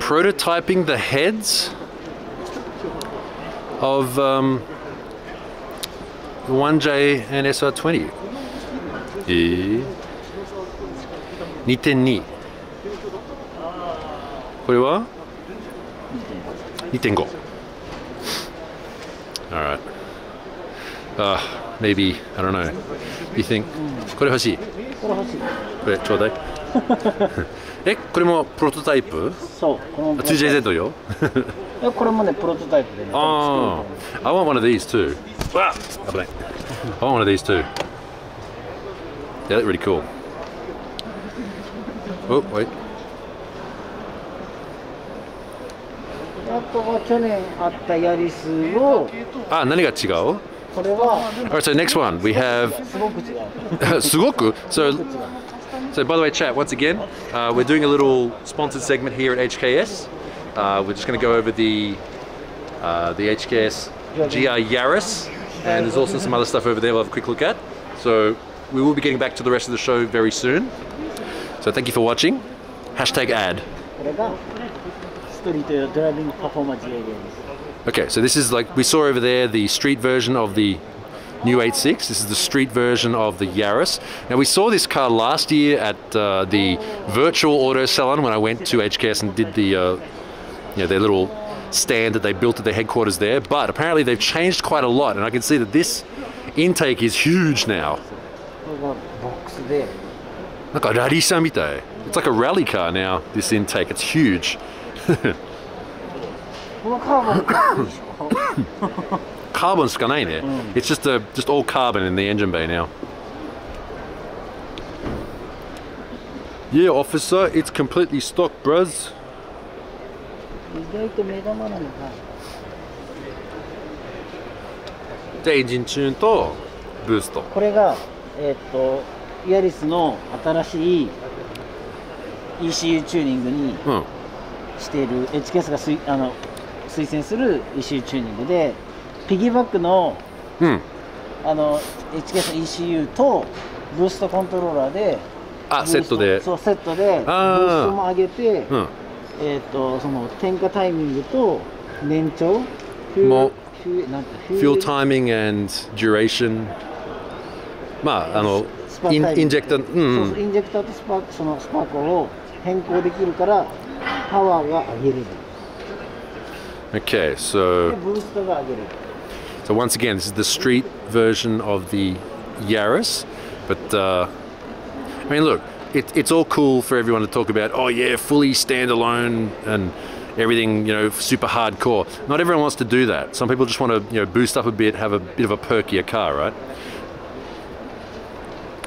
prototyping the heads of um, one J and S R twenty. E. two point two. two point five. All right. Uh, maybe, I don't know. You think, kore hoshii? Kore choudai? Eh, kore mo prototype? So, two J Z よ. Kore mo ne prototype de ne. Oh, I want one of these too. Wow. I want one of these too. They look really cool. Oh, wait. Ah, nani ga chigau? Alright, so next one we have Sugoku. So, so by the way, chat, once again, uh, we're doing a little sponsored segment here at H K S. Uh, we're just going to go over the uh, the H K S G R Yaris, and there's also some other stuff over there we'll have a quick look at. So we will be getting back to the rest of the show very soon. So thank you for watching. Hashtag ad. Okay, so this is like, we saw over there the street version of the new eighty-six. This is the street version of the Yaris. Now we saw this car last year at uh, the virtual auto salon when I went to H K S and did the, uh, you know, their little stand that they built at their headquarters there. But apparently they've changed quite a lot, and I can see that this intake is huge now. It's like a rally car now, this intake, it's huge. Carbon scanine there. It's just a just all carbon in the engine bay now. Yeah, officer, it's completely stock, bruz. The engine tune to boost. E C U tuning. H K S が推あの推薦する E C U チューニングでピギーバックの、うん、あの H K S の E C U とブーストコントローラーであセットでそうセットでブーストも上げて、うん、えっとその点火タイミングと燃焼もフュールタイミング and duration まああのインジェクターうんそうインジェクターとスパークそのスパークを変更できるから Okay, so so once again, this is the street version of the Yaris, but uh, I mean, look, it, it's all cool for everyone to talk about. Oh yeah, fully standalone and everything, you know, super hardcore. Not everyone wants to do that. Some people just want to, you know, boost up a bit, have a bit of a perkier car, right?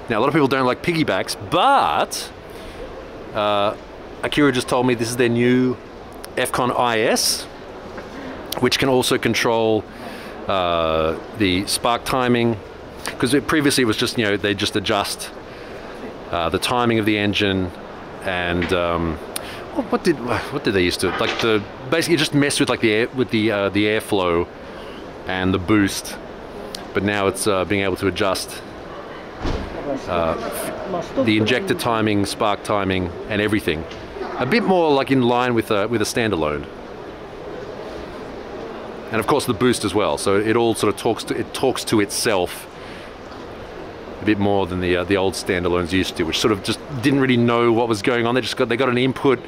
Now, a lot of people don't like piggybacks, but. Uh, Akira just told me this is their new F CON I S, which can also control uh, the spark timing, because previously it was just, you know, they just adjust uh, the timing of the engine and um, what did what did they used to like the basically just mess with like the air, with the uh, the airflow and the boost, but now it's uh, being able to adjust. Uh, the injector timing, spark timing, and everything. A bit more like in line with a, with a standalone. And of course the boost as well, so it all sort of talks to, it talks to itself a bit more than the, uh, the old standalones used to, which sort of just didn't really know what was going on. They just got, they got an input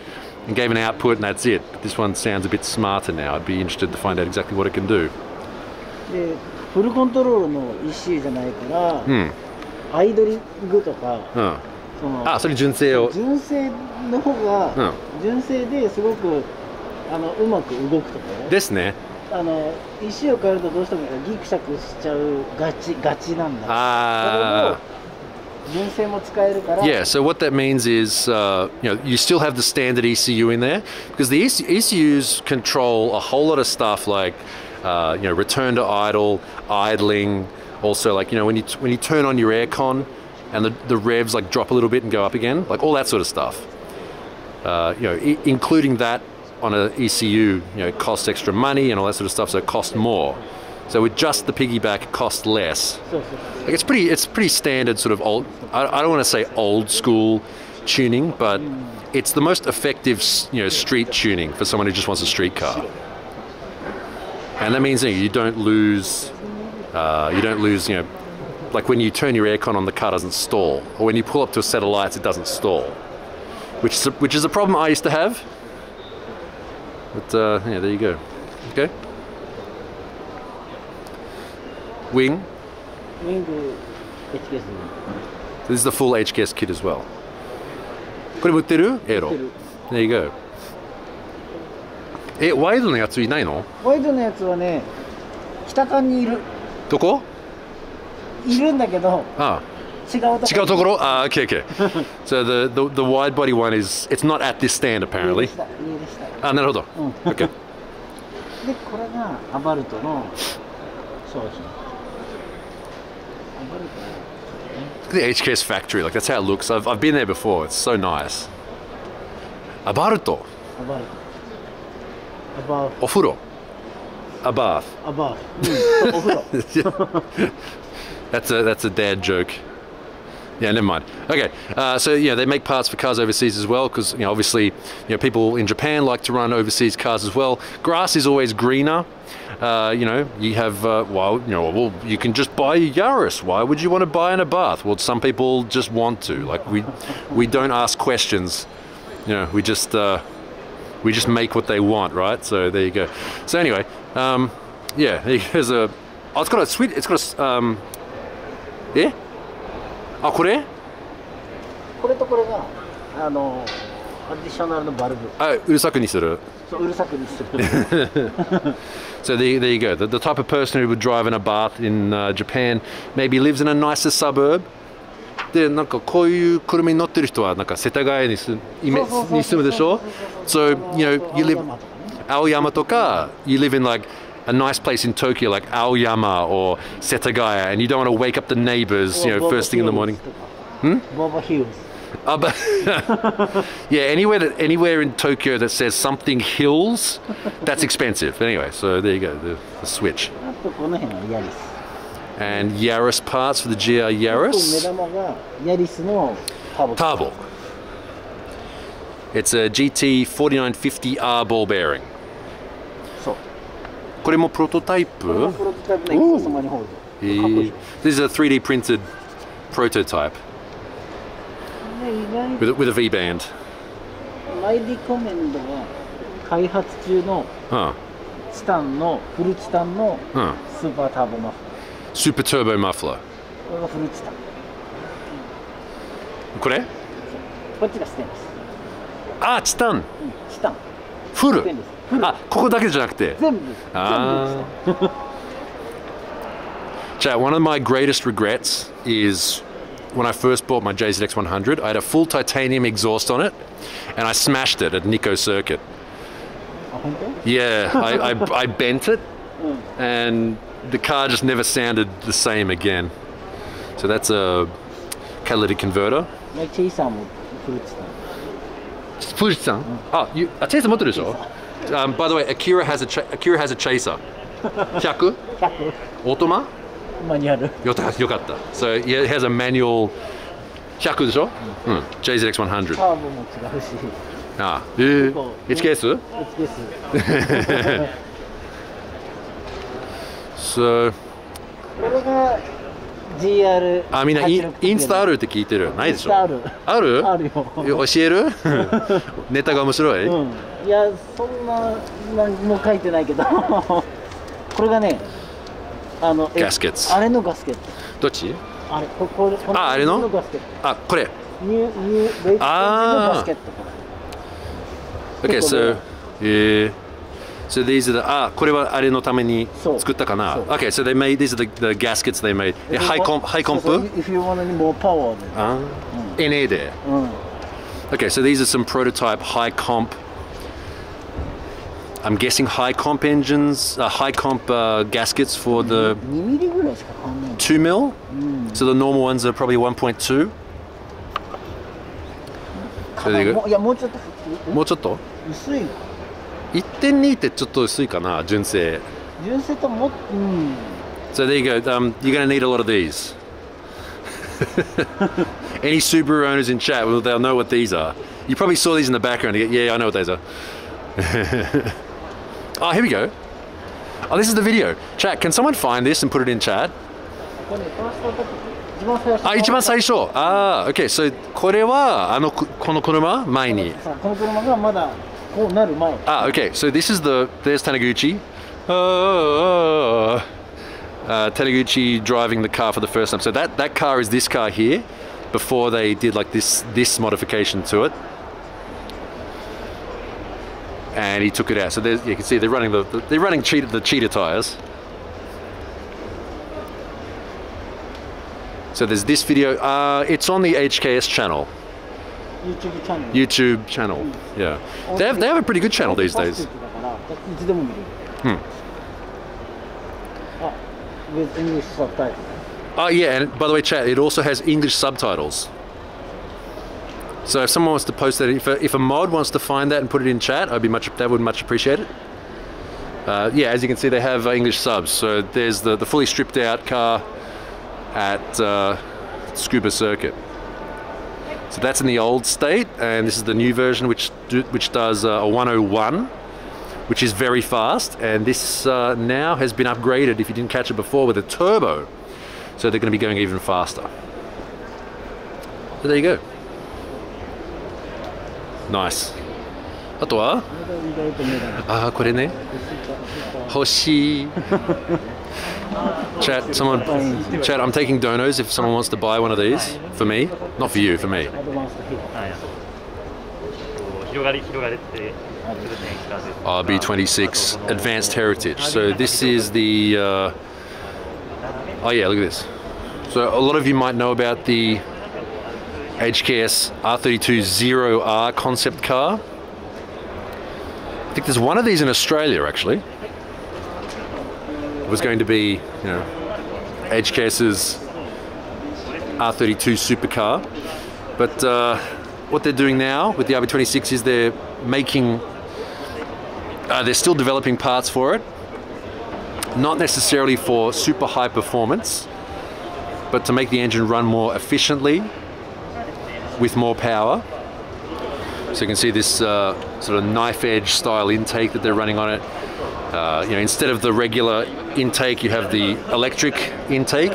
and gave an output and that's it. But this one sounds a bit smarter now. I'd be interested to find out exactly what it can do. Hmm. アイドリングとか、あ、それ純正を。純正の方が純正ですごくあのうまく動くとか。ですね。あの石を変えるとどうしてもギクシャクしちゃうガチガチなんだ。ああ。Yeah, so what that means is, uh, you know, you still have the standard E C U in there, because the E C Us control a whole lot of stuff like, uh, you know, return to idle, idling, also like, you know, when you, when you turn on your aircon and the, the revs like drop a little bit and go up again, like all that sort of stuff. Uh, you know, I including that on an E C U, you know, it costs extra money and all that sort of stuff, so it costs more. So with just the piggyback, it costs less. Like it's pretty, it's pretty standard sort of old, I, I don't want to say old school tuning, but it's the most effective, you know, street tuning for someone who just wants a street car. And that means, you know, you don't lose, uh, you don't lose, you know, like when you turn your aircon on, the car doesn't stall. Or when you pull up to a set of lights, it doesn't stall. Which is a, which is a problem I used to have. But uh, yeah, there you go. Okay. Wing. Wing H K S. So this is the full H K S kit as well. There you go. Eh, wide no yatsu inai no? Wide no yatsu wa ne, kitakan ni iru. Doko? Iru nda kedo. Ah. Chigau tokoro. Ah, okay, okay. So the, the the wide body one is, it's not at this stand apparently. Ah, naruhodo. Okay. De kore ga Abarth no. The H K S factory, like that's how it looks. I've, I've been there before, it's so nice. Abarth. Abarth. Ofuro. Abarth. Abarth. Ofuro. That's a, that's a dad joke. Yeah, never mind. Okay, uh, so yeah, they make parts for cars overseas as well, because you know, obviously, you know, people in Japan like to run overseas cars as well. Grass is always greener. Uh, you know, you have, uh, well, you know, well, you can just buy a Yaris. Why would you want to buy an Abarth? Well, some people just want to. Like we, we don't ask questions. You know, we just, uh, we just make what they want, right? So there you go. So anyway, um, yeah, there's a. Oh, it's got a sweet. It's got a. Um, yeah. Ah, this? So there, there you go. The, the type of person who would drive in an Abarth in uh, Japan maybe lives in a nicer suburb. So, you know, you live Aoyama toka, you live in like a nice place in Tokyo like Aoyama or Setagaya, and you don't want to wake up the neighbors, you know, Boba first thing Hills in the morning. Hmm? Boba Hills. Uh, but yeah, anywhere that anywhere in Tokyo that says something hills, that's expensive. Anyway, so there you go, the, the switch. And Yaris parts for the G R Yaris. Tabo. It's a G T forty-nine fifty R ball bearing. Prototype. This is a three D printed prototype with a, with a V band. Huh. Huh. Super turbo muffler. Super turbo muffler. Ah, Titan. Full. Ah, ここだけじゃなくて。全部。Ah. Chat, one of my greatest regrets is when I first bought my J Z X one hundred, I had a full titanium exhaust on it and I smashed it at Nikko Circuit. Yeah, I, I, I bent it and the car just never sounded the same again. So that's a catalytic converter. Fuji-san? Ah, you a chaser motor desho? Um, by the way, Akira has a cha Akira has a chaser. one hundred? one hundred. Automa? Manual. Yokatta. So yeah, it has a manual. one hundred desho? Mm. J Z X one hundred. Ah. H K S? H K S. So. G R あ、みんなインスタあるって聞いてる。ないでしょ。ある。ある？あるよ。教える？ネタが面白い？うん。いや、そんな何も書いてないけど。これがね、あのガスケット。あれのガスケット。どっち？あれ、こここの。あ、あれの？あ、これ。ニューニューレイトのガスケット。Okay, so, So these are the, ah, okay, so they made, these are the, the gaskets they made. If, high comp, high comp so, so if you want any more power. Then. Ah, mm. in there. Mm. Okay, so these are some prototype high comp, I'm guessing high comp engines, uh, high comp uh, gaskets for the two mil. Mm. So the normal ones are probably one point two. So there you go. So there you go, um, you're going to need a lot of these. Any Subaru owners in chat, well, they'll know what these are. You probably saw these in the background, you go, yeah, I know what those are. Oh, here we go. Oh, this is the video. Chat, can someone find this and put it in chat? Ah, ichiban saisho. Ah, okay, so kore wa ano kono kuruma mai ni. Ah, okay, so this is the, there's Taniguchi. Uh, uh, Taniguchi driving the car for the first time. So that, that car is this car here, before they did like this, this modification to it. And he took it out. So there's, you can see they're running the, they're running cheetah, the cheetah tires. So there's this video, uh, it's on the H K S channel. YouTube channel. YouTube channel, yeah. They have, they have a pretty good channel these days. Hmm. With English subtitles. Oh yeah, and by the way chat, it also has English subtitles. So if someone wants to post that, if a, if a mod wants to find that and put it in chat, I'd be much, that would much appreciate it. Uh, yeah, as you can see, they have uh, English subs. So there's the, the fully stripped out car at uh, Scuba Circuit. So that's in the old state, and this is the new version, which do, which does uh, a one oh one, which is very fast. And this uh, now has been upgraded, if you didn't catch it before, with a turbo. So they're going to be going even faster. So there you go. Nice. Ato wa? Ah, kore ne. Hoshi. Chat, someone, chat, I'm taking donos if someone wants to buy one of these for me. Not for you, for me. R B twenty-six Advanced Heritage. So this is the, uh, oh yeah, look at this. So a lot of you might know about the H K S R thirty-two zero R concept car. I think there's one of these in Australia actually. Was going to be, you know, H K S's R thirty-two supercar, but uh, what they're doing now with the R B twenty-six is they're making, uh, they're still developing parts for it, not necessarily for super high performance, but to make the engine run more efficiently with more power. So you can see this uh, sort of knife edge style intake that they're running on it. Uh, you know, instead of the regular intake, you have the electric intake.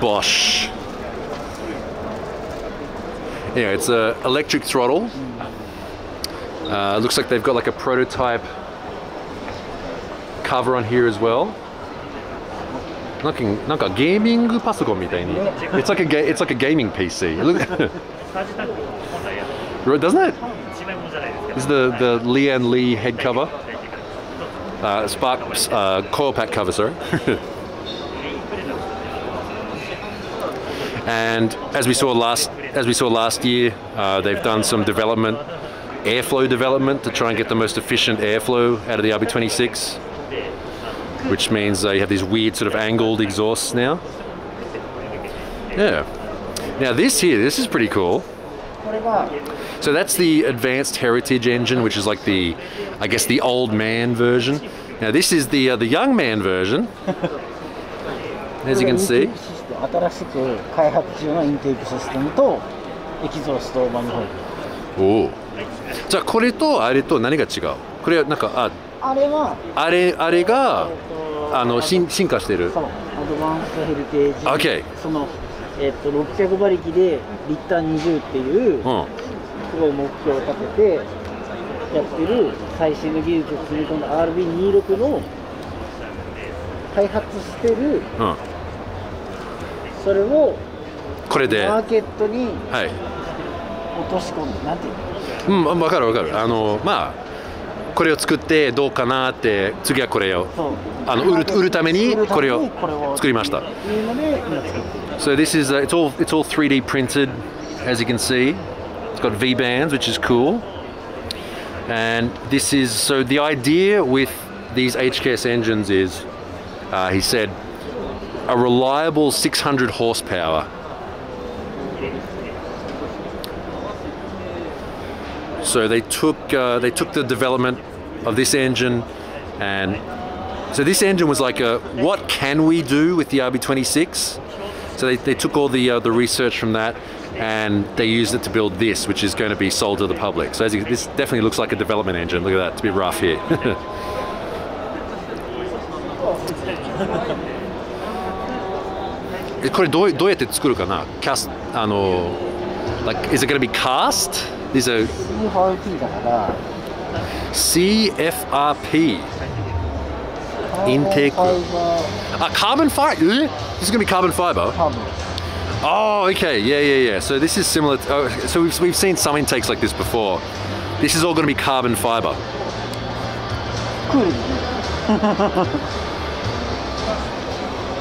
Bosch. Yeah, it's an electric throttle. Uh, looks like they've got like a prototype cover on here as well. It's like a it's like a gaming P C. Look, doesn't it? This is the the Lian Li head cover, uh, spark uh, coil pack cover, sorry. And as we saw last as we saw last year, uh, they've done some development, airflow development, to try and get the most efficient airflow out of the R B twenty-six. Which means uh, you have these weird sort of angled exhausts now. Yeah. Now this here, this is pretty cool. So that's the Advanced Heritage engine, which is like the, I guess the old man version. Now this is the uh, the young man version. As you can see. Oh. So これとあれと何が違う？これはなんかあ。 あれは、あれ、あれが、あの、進化してる。そう。アドバンスヘリテージ。Okay。その、えっと、ろっぴゃくばりきでリッターにじゅうっていう、すごい目標を立ててやってる最新の技術を積み込んだ アールビーにじゅうろく の開発してるそれをこれでマーケットに落とし込んで、なんていうの、うん、分かる分かる、あのまあこれを作ってどうかなって、次はこれをあの売る売るためにこれを作りました。 So this is、uh, it's all it's all three D printed, as you can see. It's got V bands, which is cool. And this is, so the idea with these H K S engines is, uh, he said, a reliable six hundred horsepower. So they took uh, they took the development of this engine, and so this engine was like a, what can we do with the R B twenty-six? So they, they took all the uh, the research from that, and they used it to build this, which is going to be sold to the public. So as you, this definitely looks like a development engine. Look at that, it's a bit rough here. Like, is it going to be cast? These are C F R P. Intake. Ah, carbon fiber. This is going to be carbon fiber. Oh, okay. Yeah, yeah, yeah. So this is similar. To, oh, so we've we've seen some intakes like this before. This is all going to be carbon fiber.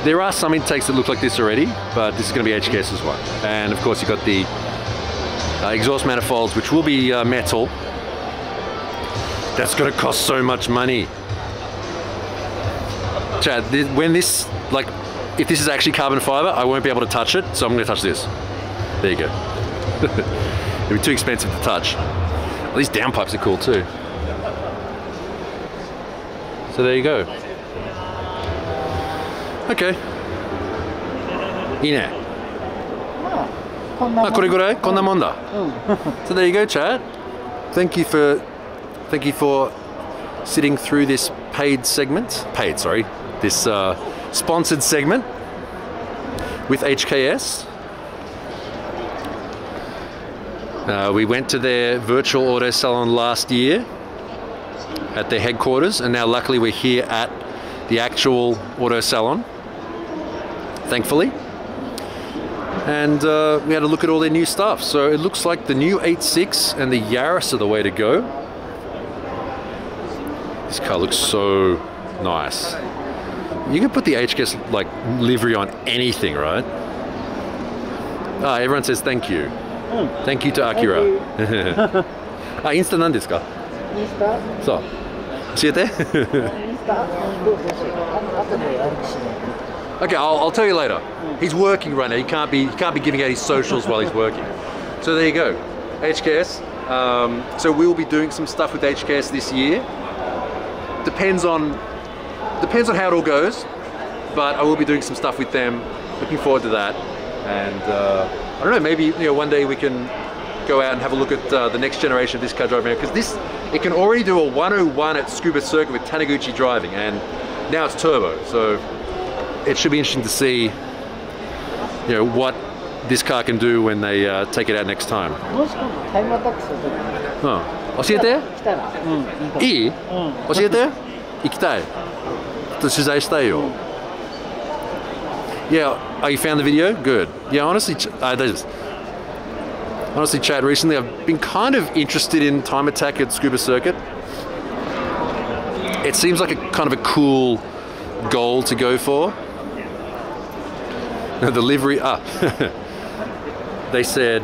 There are some intakes that look like this already, but this is going to be H K S's one. And of course, you've got the uh, exhaust manifolds, which will be uh, metal. That's going to cost so much money. Chad, th when this, like, if this is actually carbon fiber, I won't be able to touch it, so I'm going to touch this. There you go. It'll be too expensive to touch. Well, these downpipes are cool too. So there you go. Okay. Ine. Ah, kore gurai, konna mon da. So there you go, chat. Thank you for, thank you for sitting through this paid segment. Paid, sorry. This. Uh, Sponsored segment with H K S. Uh, we went to their virtual auto salon last year at their headquarters, and now luckily we're here at the actual auto salon, thankfully. And uh, we had a look at all their new stuff. So it looks like the new eighty-six and the Yaris are the way to go. This car looks so nice. You can put the H K S like livery on anything, right? Ah, everyone says thank you. Mm. Thank you to Akira. Ah, Insta nan desu ka? Insta. So, oshiete. Okay, I'll, I'll tell you later. He's working right now. He can't be he can't be giving out his socials while he's working. So there you go, H K S. Um, so we will be doing some stuff with H K S this year. Depends on. Depends on how it all goes, but I will be doing some stuff with them. Looking forward to that, and uh, I don't know, maybe, you know, one day we can go out and have a look at uh, the next generation of this car driving, because this, it can already do a one oh one at Tsukuba Circuit with Taniguchi driving, and now it's turbo, so it should be interesting to see, you know, what this car can do when they uh, take it out next time. Oh, oshiete? Ii? Oshiete? Ikitai. Yeah, oh, you found the video? Good. Yeah, honestly, uh, just, honestly, Chad, recently I've been kind of interested in time attack at Tsukuba Circuit. It seems like a kind of a cool goal to go for. The livery, ah, they said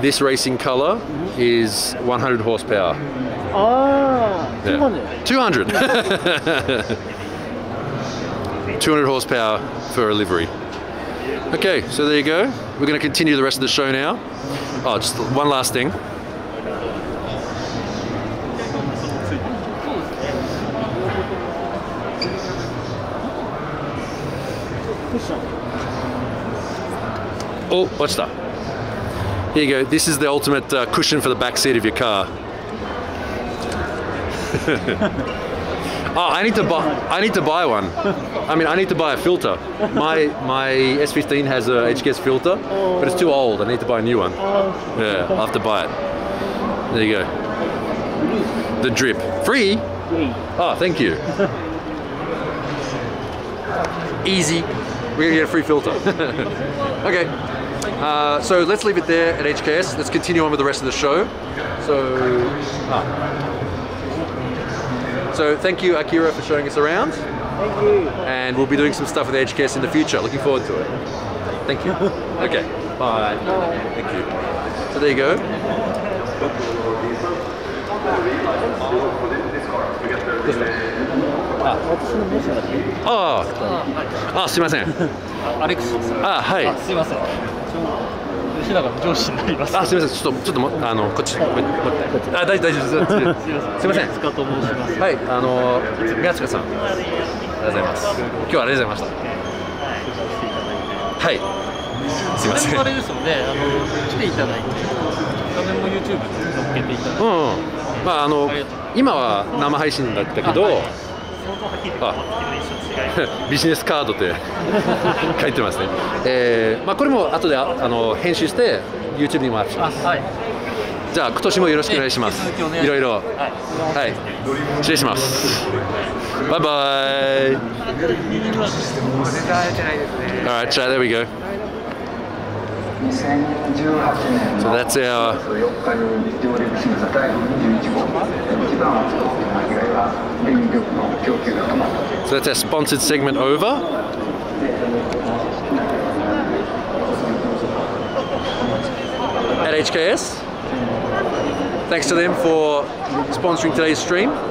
this racing color is one hundred horsepower. Oh, yeah. two hundred. two hundred horsepower for a livery. Okay, so there you go. We're going to continue the rest of the show now. Oh, just one last thing. Oh, watch that. Here you go. This is the ultimate uh, cushion for the back seat of your car. Oh, I need to buy. I need to buy one. I mean, I need to buy a filter. My my S fifteen has a H K S filter, but it's too old. I need to buy a new one. Yeah, I'll have to buy it. There you go. The drip, free. Oh, thank you. Easy. We're gonna get a free filter. Okay, uh, so let's leave it there at H K S. Let's continue on with the rest of the show. So, ah. so thank you, Akira, for showing us around. Thank you. And we'll be doing some stuff with H K S in the future. Looking forward to it. Thank you. Okay. Bye. Bye. Thank you. So there you go. This one. Ah, oh. Ah, sumimasen. Alex. Ah, hi. Ah, sumimasen. Ah, sumimasen. Chotto, I know, kochi. Ah, daijou, daijou. Sumimasen. Mitsuoka to moushimasu. Hai, I know, Mitsuoka-san. Arigatou gozaimasu. Kyou wa arigatou gozaimashita. Hai. Sumimasen.あれですよね。あの、来ていただいて、画面も YouTube に載っけていただいて。うん。まあ、あの、今は生配信だったけど、 ビジネスカードって書いてますね。えー、まあこれも後であの編集して YouTube にもアップします。はい、じゃあ今年もよろしくお願いします。いろいろ。はい。失礼します。バイバイ。All right, so there we go. So that's our. So that's our sponsored segment over. At H K S. Thanks to them for sponsoring today's stream.